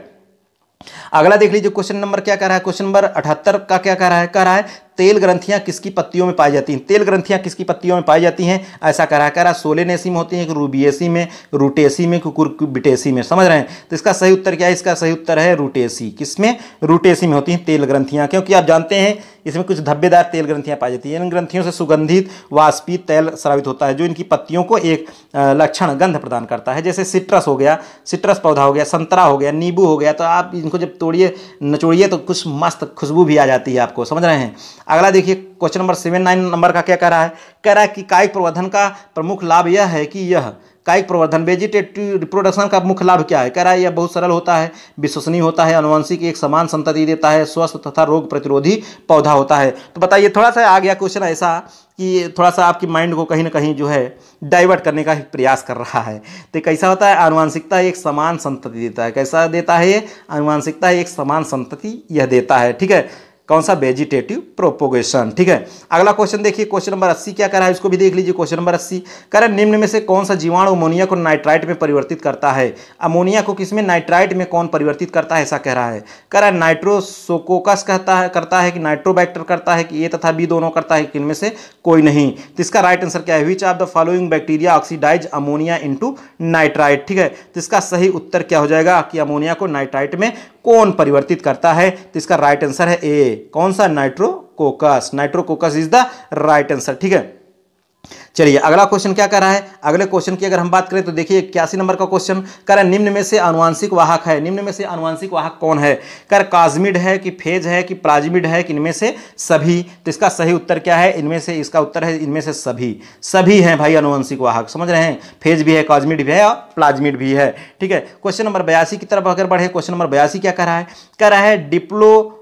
अगला देख लीजिए क्वेश्चन नंबर क्या कह रहा है, क्वेश्चन नंबर 78 का क्या कह रहा है, कह रहा है तेल ग्रंथियां किसकी पत्तियों में पाई जाती हैं। तेल ग्रंथियां किसकी पत्तियों में पाई जाती हैं, ऐसा कह रहा है, कह रहा है सोलेनेसी में होती हैं, कि रूबिएसी में, रूटेसी में, कुकुरबिटेसी में। समझ रहे हैं, तो इसका सही उत्तर क्या है, इसका सही उत्तर है रूटेसी। किसमें, रूटेसी में होती हैं तेल ग्रंथियां, क्योंकि आप जानते हैं इसमें कुछ धब्बेदार तेल ग्रंथियां पाई जाती हैं। इन ग्रंथियों से सुगंधित वाष्पित तेल स्रावित होता है, जो इनकी पत्तियों को एक लक्षण गंध प्रदान करता है। जैसे सिट्रस हो गया, सिट्रस पौधा हो गया, संतरा हो गया, नींबू हो गया, तो आप इनको जब तोड़िए नचोड़िए तो कुछ मस्त खुशबू भी आ जाती है आपको। समझ रहे हैं, अगला देखिए क्वेश्चन नंबर 79 नंबर का क्या कह रहा है, कह रहा है कि कायिक प्रवर्धन का प्रमुख लाभ यह है कि यह कायिक प्रवर्धन वेजिटेटिव रिप्रोडक्शन का मुख्य लाभ क्या है। कह रहा है यह बहुत सरल होता है, विश्वसनीय होता है, अनुवांशिक एक समान संतति देता है, स्वस्थ तथा रोग प्रतिरोधी पौधा होता है। तो बताइए, थोड़ा सा आ गया क्वेश्चन ऐसा कि थोड़ा सा आपकी माइंड को कहीं ना कहीं जो है डाइवर्ट करने का प्रयास कर रहा है। तो कैसा होता है, आनुवांशिकता एक समान संतति देता है। कैसा देता है ये, आनुवांशिकता एक समान संतति यह देता है। ठीक है, कौन सा, वेजिटेटिव प्रोपोगेशन। ठीक है, अगला क्वेश्चन देखिए क्वेश्चन नंबर 80 क्या कर रहा है, इसको भी देख लीजिए। क्वेश्चन नंबर 80 कह रहा है निम्न में से कौन सा जीवाणु अमोनिया को नाइट्राइट में परिवर्तित करता है। अमोनिया को किसमें, नाइट्राइट में कौन परिवर्तित करता है, ऐसा कह रहा है। कह रहा है नाइट्रोसोकोकस करता है कि नाइट्रोबैक्टर करता है, कि ए तथा बी दोनों करता है, कि इनमें से कोई नहीं। तो इसका राइट आंसर क्या है, which of the following bacteria oxidise ammonia into nitrite. ठीक है, तो इसका सही उत्तर क्या हो जाएगा कि अमोनिया को नाइट्राइट में कौन परिवर्तित करता है। तो इसका राइट आंसर है ए, कौन सा, nitrococcus. Nitrococcus is the right answer. ठीक है, चलिए अगला क्वेश्चन क्या कर रहा है, अगले क्वेश्चन की अगर हम बात करें तो देखिए 81 नंबर का क्वेश्चन कह रहा है निम्न में से आनुवांशिक वाहक है। निम्न में से आनुवांशिक वाहक कौन है, कह रहा है कास्मिड है, कि फेज है, कि प्राजमिड है, कि इनमें से सभी। तो इसका सही उत्तर क्या है, इनमें से, इसका उत्तर है इनमें से सभी। सभी हैं भाई आनुवांशिक वाहक, समझ रहे हैं, फेज भी है, कास्मिड भी है और प्लाज्मिड भी है। ठीक है, क्वेश्चन नंबर 82 की तरफ अगर बढ़े, क्वेश्चन नंबर 82 क्या कह रहा है, कह रहा है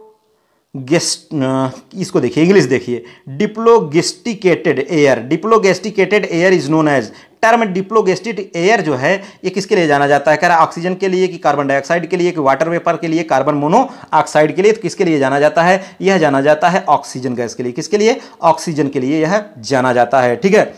इसको देखिए, इंग्लिश देखिए, डिप्लोगेस्टिकेटेड air. डिप्लोगेस्टिकेटेड air is known as. Term डिप्लोगेस्टिक air जो है ये किसके लिए जाना जाता है, कह रहा है ऑक्सीजन के लिए, कि कार्बन डाइऑक्साइड के लिए, कि वाटर वेपर के लिए, कार्बन मोनोऑक्साइड के लिए। तो किसके लिए जाना जाता है, यह जाना जाता है ऑक्सीजन गैस के लिए। किसके लिए, ऑक्सीजन के लिए यह जाना जाता है। ठीक है,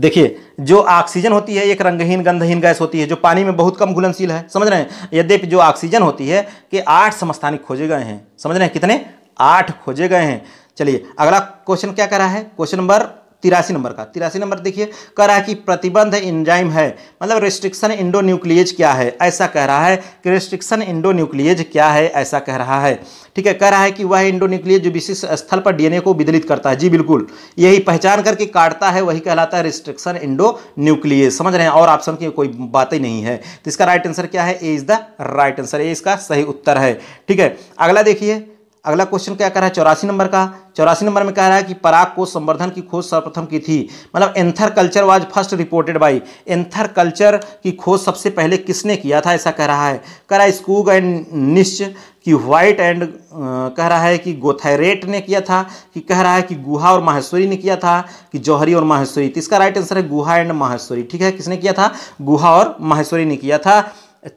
देखिए जो ऑक्सीजन होती है एक रंगहीन गंधहीन गैस होती है, जो पानी में बहुत कम घुलनशील है। समझ रहे हैं, यद्यपि जो ऑक्सीजन होती है कि 8 समस्थानिक खोजे गए हैं। समझ रहे हैं, कितने, 8 खोजे गए हैं। चलिए अगला क्वेश्चन क्या कह रहा है, क्वेश्चन नंबर 83 नंबर का। 83 नंबर देखिए, कह रहा है कि प्रतिबंध एंजाइम है, मतलब रिस्ट्रिक्शन इंडो न्यूक्लियज क्या है, ऐसा कह रहा है कि रिस्ट्रिक्शन इंडो न्यूक्लियज क्या है, ऐसा कह रहा है। ठीक है, कह रहा है कि वह इंडो न्यूक्लियज जो विशिष्ट स्थल पर डीएनए को विदलित करता है। जी बिल्कुल, यही पहचान करके काटता है, वही कहलाता है रिस्ट्रिक्शन इंडो न्यूक्लियज। समझ रहे हैं, और ऑप्शन की कोई बात ही नहीं है। तो इसका राइट आंसर क्या है, A is the right answer, A इसका सही उत्तर है। ठीक है, अगला देखिए, अगला क्वेश्चन क्या कह रहा है, 84 नंबर का। 84 नंबर में कह रहा है कि पराग कोष संवर्धन की खोज सर्वप्रथम की थी, मतलब anther culture was first reported by. Anther culture की खोज सबसे पहले किसने किया था, ऐसा कह रहा है। कह रहा है स्कूग एंड निश्च, कि व्हाइट एंड, कह रहा है कि गोथायरेट ने किया था, कि कह रहा है कि गुहा और माहेश्वरी ने किया था, कि जौहरी और माहेश्वरी। तो इसका राइट आंसर है गुहा एंड माहेश्वरी। ठीक है, किसने किया था, गुहा और माहेश्वरी ने किया था।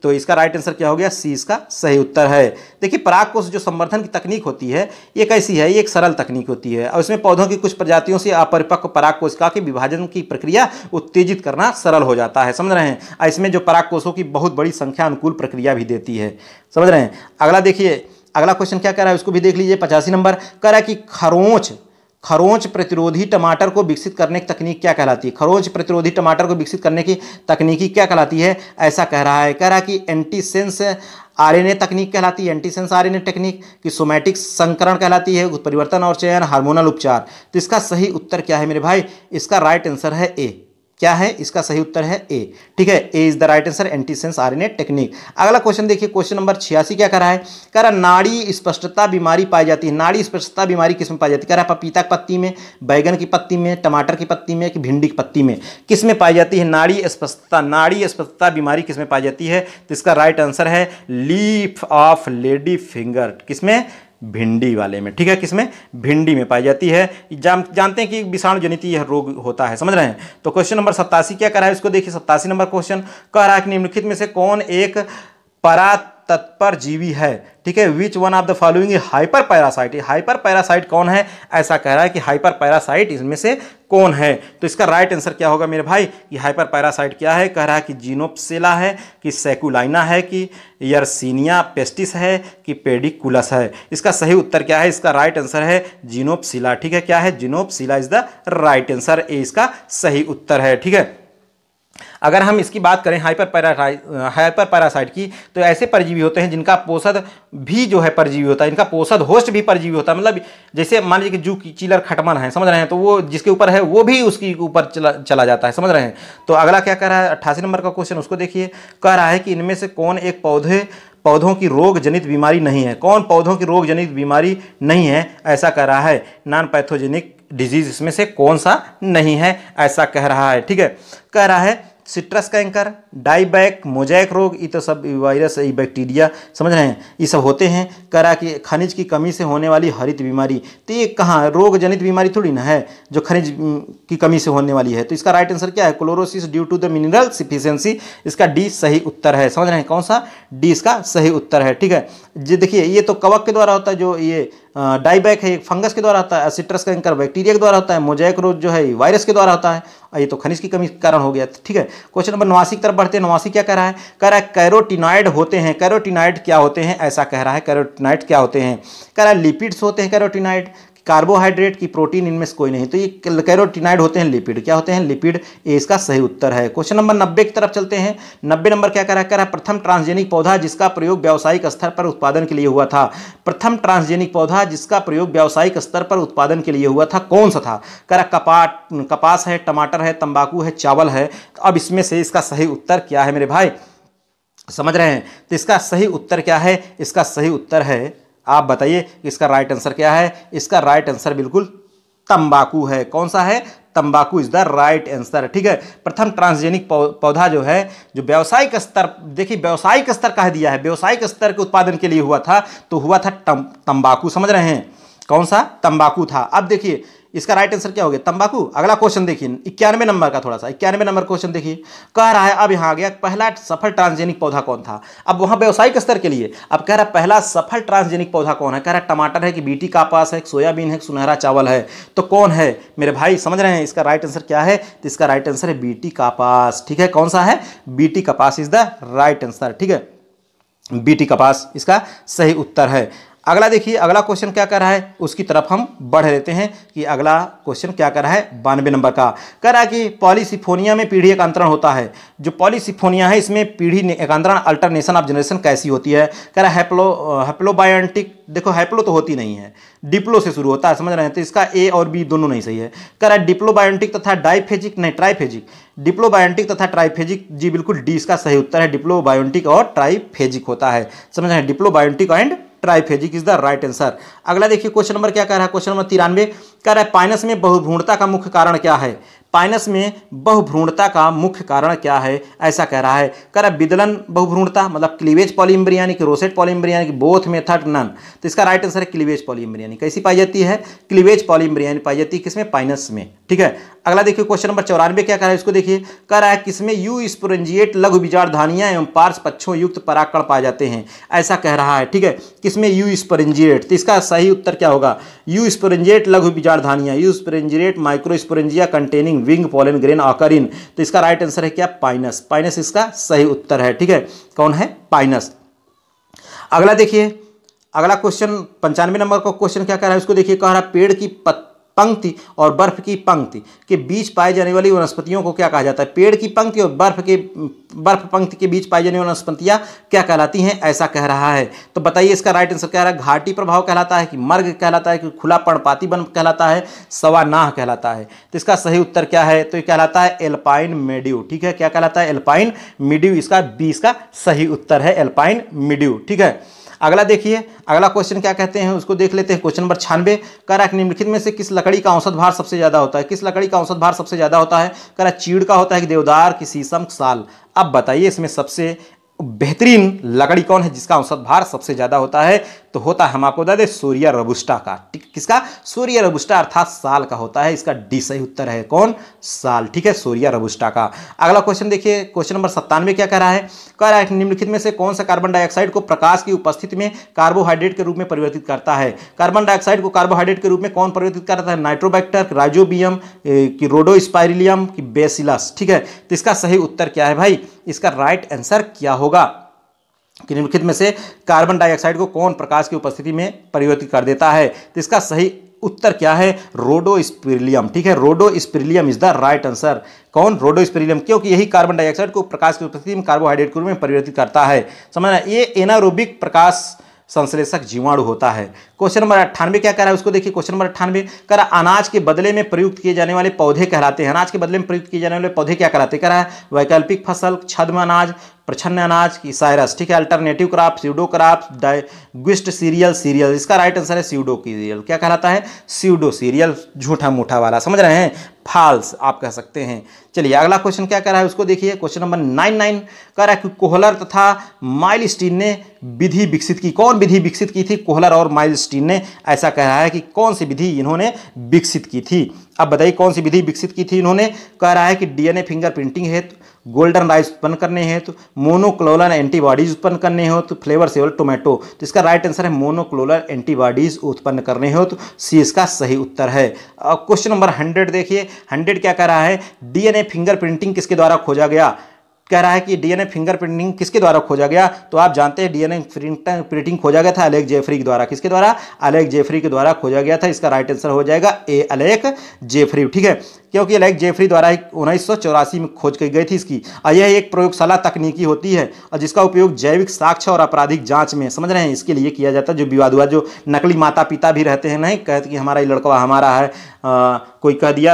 तो इसका राइट आंसर क्या हो गया, सी इसका सही उत्तर है। देखिए पराग कोष जो संवर्धन की तकनीक होती है ये कैसी है, ये एक सरल तकनीक होती है, और इसमें पौधों की कुछ प्रजातियों से अपरिपक्व पराग कोशिका के विभाजन की प्रक्रिया उत्तेजित करना सरल हो जाता है। समझ रहे हैं, इसमें जो पराग कोषों की बहुत बड़ी संख्या अनुकूल प्रक्रिया भी देती है। समझ रहे हैं, अगला देखिए, अगला क्वेश्चन क्या कह रहा है, उसको भी देख लीजिए। 85 नंबर कह रहा है कि खरोंच प्रतिरोधी टमाटर को विकसित करने की तकनीक क्या कहलाती है। खरोंच प्रतिरोधी टमाटर को विकसित करने की तकनीकी क्या कहलाती है, ऐसा कह रहा है। कह रहा है कि एंटीसेंस आरएनए तकनीक कहलाती है, एंटीसेंस आरएनए टेक्निक, की सोमैटिक संकरण कहलाती है, उत्परिवर्तन और चयन, हार्मोनल उपचार। तो इसका सही उत्तर क्या है मेरे भाई, इसका राइट आंसर है ए। क्या है? इसका सही उत्तर है ए। ठीक है, A is the right answer, antisense RNA technique. अगला क्वेश्चन देखिए, क्वेश्चन नंबर 86 क्या करा है? कह रहा नाड़ी स्पष्टता बीमारी पाई जाती है। नाड़ी स्पष्टता बीमारी किसमें पाई जाती है? कह रहा पपीता की पत्ती में, बैगन की पत्ती में, टमाटर की पत्ती में, कि भिंडी की पत्ती में, किसमें पाई जाती है नाड़ी स्पष्टता? नाड़ी स्पष्टता बीमारी किसमें पाई जाती है? तो इसका राइट आंसर है लीफ ऑफ लेडी फिंगर। किसमें? भिंडी वाले में। ठीक है, किसमें? भिंडी में पाई जाती है। जानते हैं कि विषाणुजनित यह रोग होता है, समझ रहे हैं। तो क्वेश्चन नंबर 87 क्या करा है इसको देखिए। 87 नंबर क्वेश्चन कह रहा है कि निम्नलिखित में से कौन एक परातत्पर जीवी है? ठीक है, which one of the following hyper parasite. Hyper parasite कौन है? ऐसा कह रहा है कि हाइपर पैरासाइट इसमें से कौन है? तो इसका राइट आंसर क्या होगा मेरे भाई? कि हाइपर पैरासाइट क्या है? कह रहा है कि जीनोप्सेला है, कि सेकुलाइना है, कि यर्सिनिया पेस्टिस है, कि पेडिकुलस है। इसका सही उत्तर क्या है? इसका राइट आंसर है जीनोप्सिला। ठीक है, क्या है? जीनोप्सिला is the right answer, A इसका सही उत्तर है। ठीक है, अगर हम इसकी बात करें हाइपर पैरासाइट की, तो ऐसे परजीवी होते हैं जिनका पोषद भी जो है परजीवी होता है, इनका पोषद होस्ट भी परजीवी होता है। मतलब जैसे मान लीजिए कि जू की चीलर खटमन है, समझ रहे हैं, तो वो जिसके ऊपर है वो भी उसके ऊपर चला जाता है, समझ रहे हैं। तो अगला क्या कह रहा है? 88 नंबर का क्वेश्चन उसको देखिए। कह रहा है कि इनमें से कौन एक पौधों की रोग जनित बीमारी नहीं है? कौन पौधों की रोग जनित बीमारी नहीं है? ऐसा कह रहा है। नॉन पैथोजेनिक डिजीज इसमें से कौन सा नहीं है? ऐसा कह रहा है। ठीक है, कह रहा है सिट्रस कैंकर, डाईबैक, मोजैक रोग, ये तो सब वायरस, ये बैक्टीरिया, समझ रहे हैं, ये सब होते हैं। कह रहा कि खनिज की कमी से होने वाली हरित बीमारी, तो ये कहाँ रोग जनित बीमारी थोड़ी ना है जो खनिज की कमी से होने वाली है। तो इसका राइट आंसर क्या है? Chlorosis due to the mineral deficiency. इसका डी सही उत्तर है, समझ रहे हैं, कौन सा? डी इसका सही उत्तर है। ठीक है जी, देखिए ये तो कवक के द्वारा होता है, जो ये डाईबैक है फंगस के द्वारा होता है, सिट्रस कैंकर बैक्टीरिया के द्वारा होता है, मोजैक रोग जो है वायरस के द्वारा होता है, और ये तो खनिज की कमी के कारण हो गया। ठीक है, क्वेश्चन नंबर 89 की तरफ बढ़ते हैं। 89 क्या कह रहा है? कह रहा है कैरोटिनॉइड होते हैं। कैरोटिनॉइड क्या होते हैं? ऐसा कह रहा है। कैरोटिनॉइड क्या होते हैं? कह रहा है लिपिड्स होते हैं कैरोटिनॉइड, कार्बोहाइड्रेट, की प्रोटीन, इनमें से कोई नहीं। तो ये कैरोटिनॉइड होते हैं लिपिड। क्या होते हैं? लिपिड, ए इसका सही उत्तर है। क्वेश्चन नंबर 90 की तरफ चलते हैं। 90 नंबर क्या कह रहा है? प्रथम ट्रांसजेनिक पौधा जिसका प्रयोग व्यावसायिक स्तर पर उत्पादन के लिए हुआ था। प्रथम ट्रांसजेनिक पौधा जिसका प्रयोग व्यावसायिक स्तर पर उत्पादन के लिए हुआ था कौन सा था? कह रहा कपास है, टमाटर है, तंबाकू है, चावल है। तो अब इसमें से इसका सही उत्तर क्या है मेरे भाई? समझ रहे हैं, तो इसका सही उत्तर क्या है? इसका सही उत्तर है, आप बताइए इसका राइट आंसर क्या है? इसका राइट आंसर बिल्कुल तंबाकू है। कौन सा है? तंबाकू इज द राइट आंसर। ठीक है, प्रथम ट्रांसजेनिक पौधा जो है जो व्यावसायिक स्तर, देखिए व्यावसायिक स्तर कह दिया है, व्यावसायिक स्तर के उत्पादन के लिए हुआ था, तो हुआ था तंबाकू, समझ रहे हैं, कौन सा? तंबाकू था। अब देखिए इसका राइट आंसर क्या हो गया? तंबाकू। अगला क्वेश्चन देखिए 91 नंबर का, थोड़ा सा 91 नंबर क्वेश्चन देखिए। कह रहा है अब यहाँ आ गया पहला सफल ट्रांसजेनिक पौधा कौन था? अब वहाँ व्यावसायिक स्तर के लिए, अब कह रहा है पहला सफल ट्रांसजेनिक पौधा कौन है? कह रहा है टमाटर है, कि बीटी कपास है, कि सोयाबीन है, कि सुनहरा चावल है। तो कौन है मेरे भाई? समझ रहे हैं, इसका राइट आंसर क्या है? तो इसका राइट आंसर है बीटी कपास। ठीक है, कौन सा है? बीटी कपास इज द राइट आंसर। ठीक है, बीटी कपास इसका सही उत्तर है। अगला देखिए, अगला क्वेश्चन क्या कर रहा है उसकी तरफ हम बढ़ लेते हैं कि अगला क्वेश्चन क्या कर रहा है? 92 नंबर का। कह रहा है कि पॉलीसिफोनिया में पीढ़ी एकांतरण होता है। जो पॉलीसिफोनिया है इसमें पीढ़ी एकांतरण, अल्टरनेशन ऑफ जनरेशन कैसी होती है? कह रहा है हैप्लोबायोटिक, देखो हैप्लो तो होती नहीं है, डिप्लो से शुरू होता है, समझ रहे हैं। तो इसका ए और बी दोनों नहीं सही है। कह रहा है डिप्लोबायोटिक तथा डाइफेजिक, नहीं ट्राइफेजिक, डिप्लोबायोटिक तथा ट्राइफेजिक, जी बिल्कुल डी इसका सही उत्तर है, डिप्लोबायोटिक और ट्राइफेजिक होता है, समझ रहे हैं, diplobiontic and triphasic is the right answer. अगला देखिए क्वेश्चन नंबर क्या कह रहा है? क्वेश्चन नंबर 93 कह रहा है पाइनस में बहुभ्रूणता का मुख्य कारण क्या है? पाइनस में बहुभ्रूणता का मुख्य कारण क्या है? ऐसा कह रहा है। कह रहा है विदलन बहुभ्रूणता, मतलब क्लीवेज पॉलीम्बरी, यानी कि रोसेट पॉलीम्बरी, यानी कि बोथ मेथड नन। तो इसका राइट आंसर है क्लीवेज पॉलीम्बरी, यानी कैसी पाई जाती है? क्लीवेज पॉलीम्बरी यानी पाई जाती है किसमें? पाइनस में। ठीक है, अगला देखिए क्वेश्चन नंबर 94 क्या कह रहा है इसको देखिए। कह रहा है किसमें यू स्पोरेंजिएट लघु बीजाणुधानियां एवं पार्श्वपक्षों युक्त परागकण पाए जाते हैं? ऐसा कह रहा है। ठीक है, किसमें? Eusporangiate. तो इसका सही उत्तर क्या होगा? यू स्पोरेंजिएट लघु बीजाणुधानियां, eusporangiate microsporangia containing wing pollen grain ऑकरिन। तो इसका राइट आंसर है क्या? पाइनस। पाइनस इसका सही उत्तर है। ठीक है, कौन है? पाइनस। अगला देखिए, अगला क्वेश्चन 95 नंबर का क्वेश्चन क्या कह रहा है उसको देखिए। कह रहा है पेड़ की पंक्ति और बर्फ की पंक्ति के बीच पाई जाने वाली वनस्पतियों को क्या कहा जाता है? पेड़ की पंक्ति और बर्फ पंक्ति के बीच पाई जाने वाली वनस्पतियाँ क्या कहलाती हैं, ऐसा कह रहा है। तो बताइए इसका राइट आंसर क्या रहा है? घाटी प्रभाव कहलाता है कि मर्ग कहलाता है कि खुला पर्णपाती वन कहलाता है, सवानाह कहलाता है। तो इसका सही उत्तर क्या है? तो ये कहलाता है एल्पाइन मेड्यू। ठीक है, क्या कहलाता है? Alpine meadow. इसका बी इसका सही उत्तर है, एल्पाइन मेड्यू। ठीक है, अगला देखिए, अगला क्वेश्चन क्या कहते हैं उसको देख लेते हैं। क्वेश्चन नंबर 96 कह रहा है निम्नलिखित में से किस लकड़ी का औसत भार सबसे ज्यादा होता है? किस लकड़ी का औसत भार सबसे ज्यादा होता है? कह रहा है चीड़ का होता है कि देवदार की शीशम साल। अब बताइए इसमें सबसे बेहतरीन लकड़ी कौन है जिसका औसत भार सबसे ज्यादा होता है? तो होता है, हम आपको बता दें, सूर्या रबुस्टा का। किसका? सूर्या रबुस्टा, अर्थात साल का होता है। इसका डी सही उत्तर है। कौन? साल। ठीक है, सूर्या रबुस्टा का। अगला क्वेश्चन देखिए, क्वेश्चन नंबर 97 क्या कह रहा है? कह रहा है निम्नलिखित में से कौन सा कार्बन डाइऑक्साइड को प्रकाश की उपस्थिति में कार्बोहाइड्रेट के रूप में परिवर्तित करता है? कार्बन डाइऑक्साइड को कार्बोहाइड्रेट के रूप में कौन परिवर्तित करता है? नाइट्रोबैक्टर, राइजोबियम की, रोडोस्पाइरिलियम की, बेसिलस। ठीक है, तो इसका सही उत्तर क्या है भाई? इसका राइट आंसर क्या होगा कि निम्नलिखित में से कार्बन डाइऑक्साइड को कौन प्रकाश की उपस्थिति में परिवर्तित कर देता है? तो इसका सही उत्तर क्या है? रोडोस्पिरिलियम। ठीक है, रोडोस्पिरिलियम इज द राइट आंसर। कौन? रोडोस्पिरिलियम, क्योंकि यही कार्बन डाइऑक्साइड को प्रकाश की उपस्थिति में कार्बोहाइड्रेट के रूप में परिवर्तित करता है। समझना, ये एनारोबिक प्रकाश संश्लेषक जीवाणु होता है। क्वेश्चन नंबर 98 क्या कह रहा है उसको देखिए। क्वेश्चन नंबर 98 कह रहा है अनाज के बदले में प्रयुक्त किए जाने वाले पौधे कहलाते हैं। अनाज के बदले में प्रयुक्त किए जाने वाले पौधे क्या कहलाते हैं? कह रहा है वैकल्पिक फसल, छद्म अनाज, प्रछन्न अनाज की साइरस। ठीक है, अल्टरनेटिव क्रॉप, स्यूडो क्रॉप, डाइग्विस्ट सीरियल, सीरियल। इसका राइट आंसर है स्यूडो सीरियल। क्या कहलाता है? स्यूडो सीरियल, झूठा मूठा वाला। समझ रहे हैं, फाल्स आप कह सकते हैं। चलिए अगला क्वेश्चन क्या कह रहा है उसको देखिए। क्वेश्चन नंबर 99 कह रहा है कि कोहलर तथा माइलस्टीन ने विधि विकसित की। कौन विधि विकसित की थी? कोहलर और माइलस्टीन ने, ऐसा कह रहा है कि कौन सी विधि इन्होंने विकसित की थी। अब बताइए कौन सी विधि विकसित की थी इन्होंने? कह रहा है कि डीएनए फिंगर प्रिंटिंग हेतु, गोल्डन राइस उत्पन्न करने हेतु, मोनोक्लोनल एंटीबॉडीज उत्पन्न करने हेतु, फ्लेवर सेवल टोमेटो। तो इसका राइट आंसर है मोनोक्लोनल एंटीबॉडीज उत्पन्न करने हेतु, सी इसका सही उत्तर है। अब क्वेश्चन नंबर 100 देखिए। 100 क्या कह रहा है? डीएनए फिंगर प्रिंटिंग किसके द्वारा खोजा गया? कह रहा है कि डीएनए फिंगरप्रिंटिंग किसके द्वारा खोजा गया? तो आप जानते हैं डीएनए प्रिंटिंग खोजा गया था अलेक जेफरी के द्वारा। किसके द्वारा? अलेक जेफरी के द्वारा खोजा गया था। इसका राइट आंसर हो जाएगा ए, अलेक जेफरी। ठीक है, क्योंकि अलेक जेफरी द्वारा 1984 में खोज की गई थी इसकी। और यह एक प्रयोगशाला तकनीकी होती है और जिसका उपयोग जैविक साक्ष्य और आपराधिक जांच में, समझ रहे हैं, इसके लिए किया जाता है। जो विवाद जो नकली माता पिता भी रहते हैं, नहीं कहते कि हमारा ये लड़का हमारा है, कोई कह दिया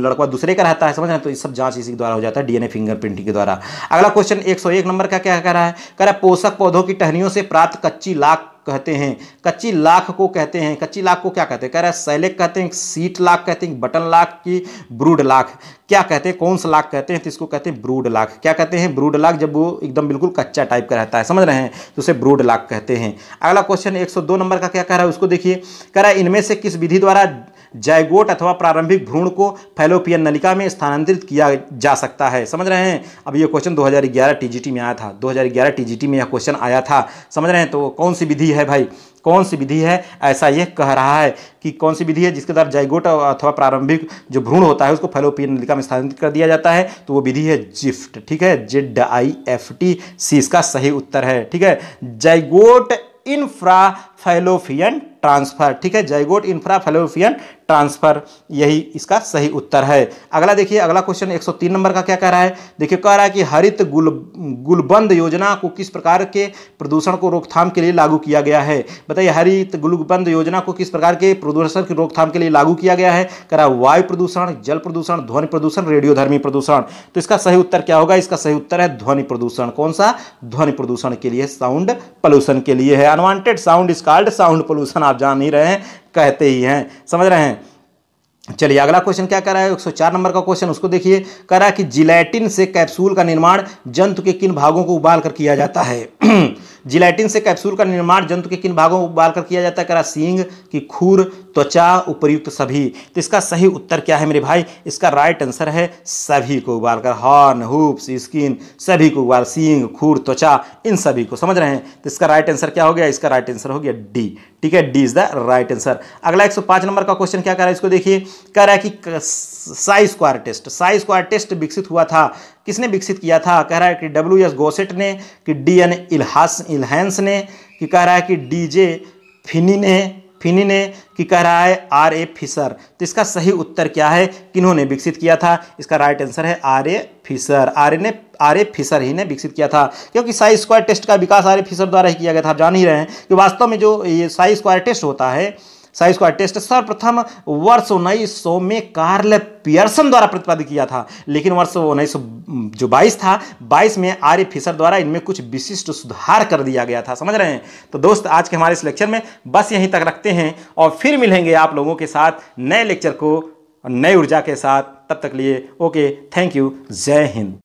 लड़का दूसरे का रहता है, समझ रहे हैं। तो इस सब जाँच इसी के द्वारा हो जाता है, डीएनए फिंगरप्रिंटिंग के द्वारा। अगला क्वेश्चन 101 नंबर का क्या कह रहा है? कह रहा है पोषक पौधों की टहनियों से प्राप्त कच्ची लाख कहते हैं। कच्ची लाख को कहते हैं, कच्ची लाख को क्या कहते हैं? कह रहा है सैलेक कहते हैं, सीट लाख कहते हैं, बटन लाख की, ब्रूड लाख। क्या कहते हैं? कौन सा लाख कहते हैं? तो इसको कहते हैं ब्रूड लाख। क्या कहते हैं? ब्रूड लाख, जब वो एकदम बिल्कुल कच्चा टाइप का रहता है, समझ रहे हैं, तो उसे ब्रूड लाख कहते हैं। अगला क्वेश्चन 102 नंबर का क्या कह रहा है उसको देखिए। कह रहा है इनमें से किस विधि द्वारा जायगोट अथवा प्रारंभिक भ्रूण को फैलोपियन नलिका में स्थानांतरित किया जा सकता है? समझ रहे हैं, अब यह क्वेश्चन 2011 टीजीटी में आया था। 2011 टीजीटी में यह क्वेश्चन आया था, समझ रहे हैं। तो कौन सी विधि है भाई? कौन सी विधि है, ऐसा यह कह रहा है कि कौन सी विधि है जिसके द्वारा जायगोट अथवा प्रारंभिक जो भ्रूण होता है उसको फैलोपियन नलिका में स्थानांतरित कर दिया जाता है। तो वो विधि है जिफ्ट। ठीक है, ZIFT, सी इसका सही उत्तर है। ठीक है, जायगोट इन्फ्रा फैलोपियन ट्रांसफर। ठीक है, जायगोट इन्फ्रा फैलोपियन ट्रांसफर, यही इसका सही उत्तर है। अगला देखिए, अगला क्वेश्चन 103 नंबर का क्या कह रहा है? देखिए, कह रहा है कि हरित गुलबंद योजना को किस प्रकार के प्रदूषण को रोकथाम के लिए लागू किया गया है? बताइए हरित गुलबंद योजना को किस प्रकार के प्रदूषण की रोकथाम के लिए लागू किया गया है? कह रहा है वायु प्रदूषण, जल प्रदूषण, ध्वनि प्रदूषण, रेडियोधर्मी प्रदूषण। तो इसका सही उत्तर क्या होगा? इसका सही उत्तर है ध्वनि प्रदूषण। कौन सा? ध्वनि प्रदूषण के लिए, साउंड पॉल्यूशन के लिए है। Unwanted sound is called sound pollution, आप जान ही रहे हैं, कहते ही हैं, समझ रहे हैं। चलिए अगला क्वेश्चन क्या कह रहा है? 104 नंबर का क्वेश्चन उसको देखिए। कह रहा है कि जिलेटिन से कैप्सूल का निर्माण जंतु के किन भागों को उबालकर किया जाता है? जिलेटिन से कैप्सूल का निर्माण जंतु के किन भागों को उबालकर किया जाता है? कह रहा सींग की, खूर, त्वचा, उपर्युक्त सभी। तो इसका सही उत्तर क्या है मेरे भाई? इसका राइट आंसर है सभी को उबालकर। हॉर्न, हुप्स, स्किन, सभी को उबाल, सींग, खूर, त्वचा, इन सभी को, समझ रहे हैं। तो इसका राइट आंसर क्या हो गया? इसका राइट आंसर हो गया डी। ठीक है, D is the right answer. अगला 105 नंबर का क्वेश्चन क्या कह रहा है इसको देखिए। कह रहा है कि chi square test, chi square test विकसित हुआ था, किसने विकसित किया था? कह रहा है कि WS गोसेट ने, कि DN इल्हास इल्हांस ने, कि कह रहा है कि DJ फिनी ने, फिनी ने की कह रहा है R.A. फिशर। तो इसका सही उत्तर क्या है, किन्होंने विकसित किया था? इसका राइट आंसर है R.A. फिशर। आर.ए. फिशर ही ने विकसित किया था, क्योंकि साई स्क्वायर टेस्ट का विकास R.A. फिशर द्वारा ही किया गया था। आप जान ही रहे हैं कि वास्तव में जो ये साई स्क्वायर टेस्ट होता है, साई स्क्वायर टेस्ट सर्वप्रथम वर्ष 1900 में कार्ल पियर्सन द्वारा प्रतिपादित किया था, लेकिन वर्ष 1922 था, 22 में आर.ए. फिशर द्वारा इनमें कुछ विशिष्ट सुधार कर दिया गया था। समझ रहे हैं? तो दोस्त, आज के हमारे इस लेक्चर में बस यहीं तक रखते हैं और फिर मिलेंगे आप लोगों के साथ नए लेक्चर को नई ऊर्जा के साथ। तब तक लिए ओके, थैंक यू, जय हिंद।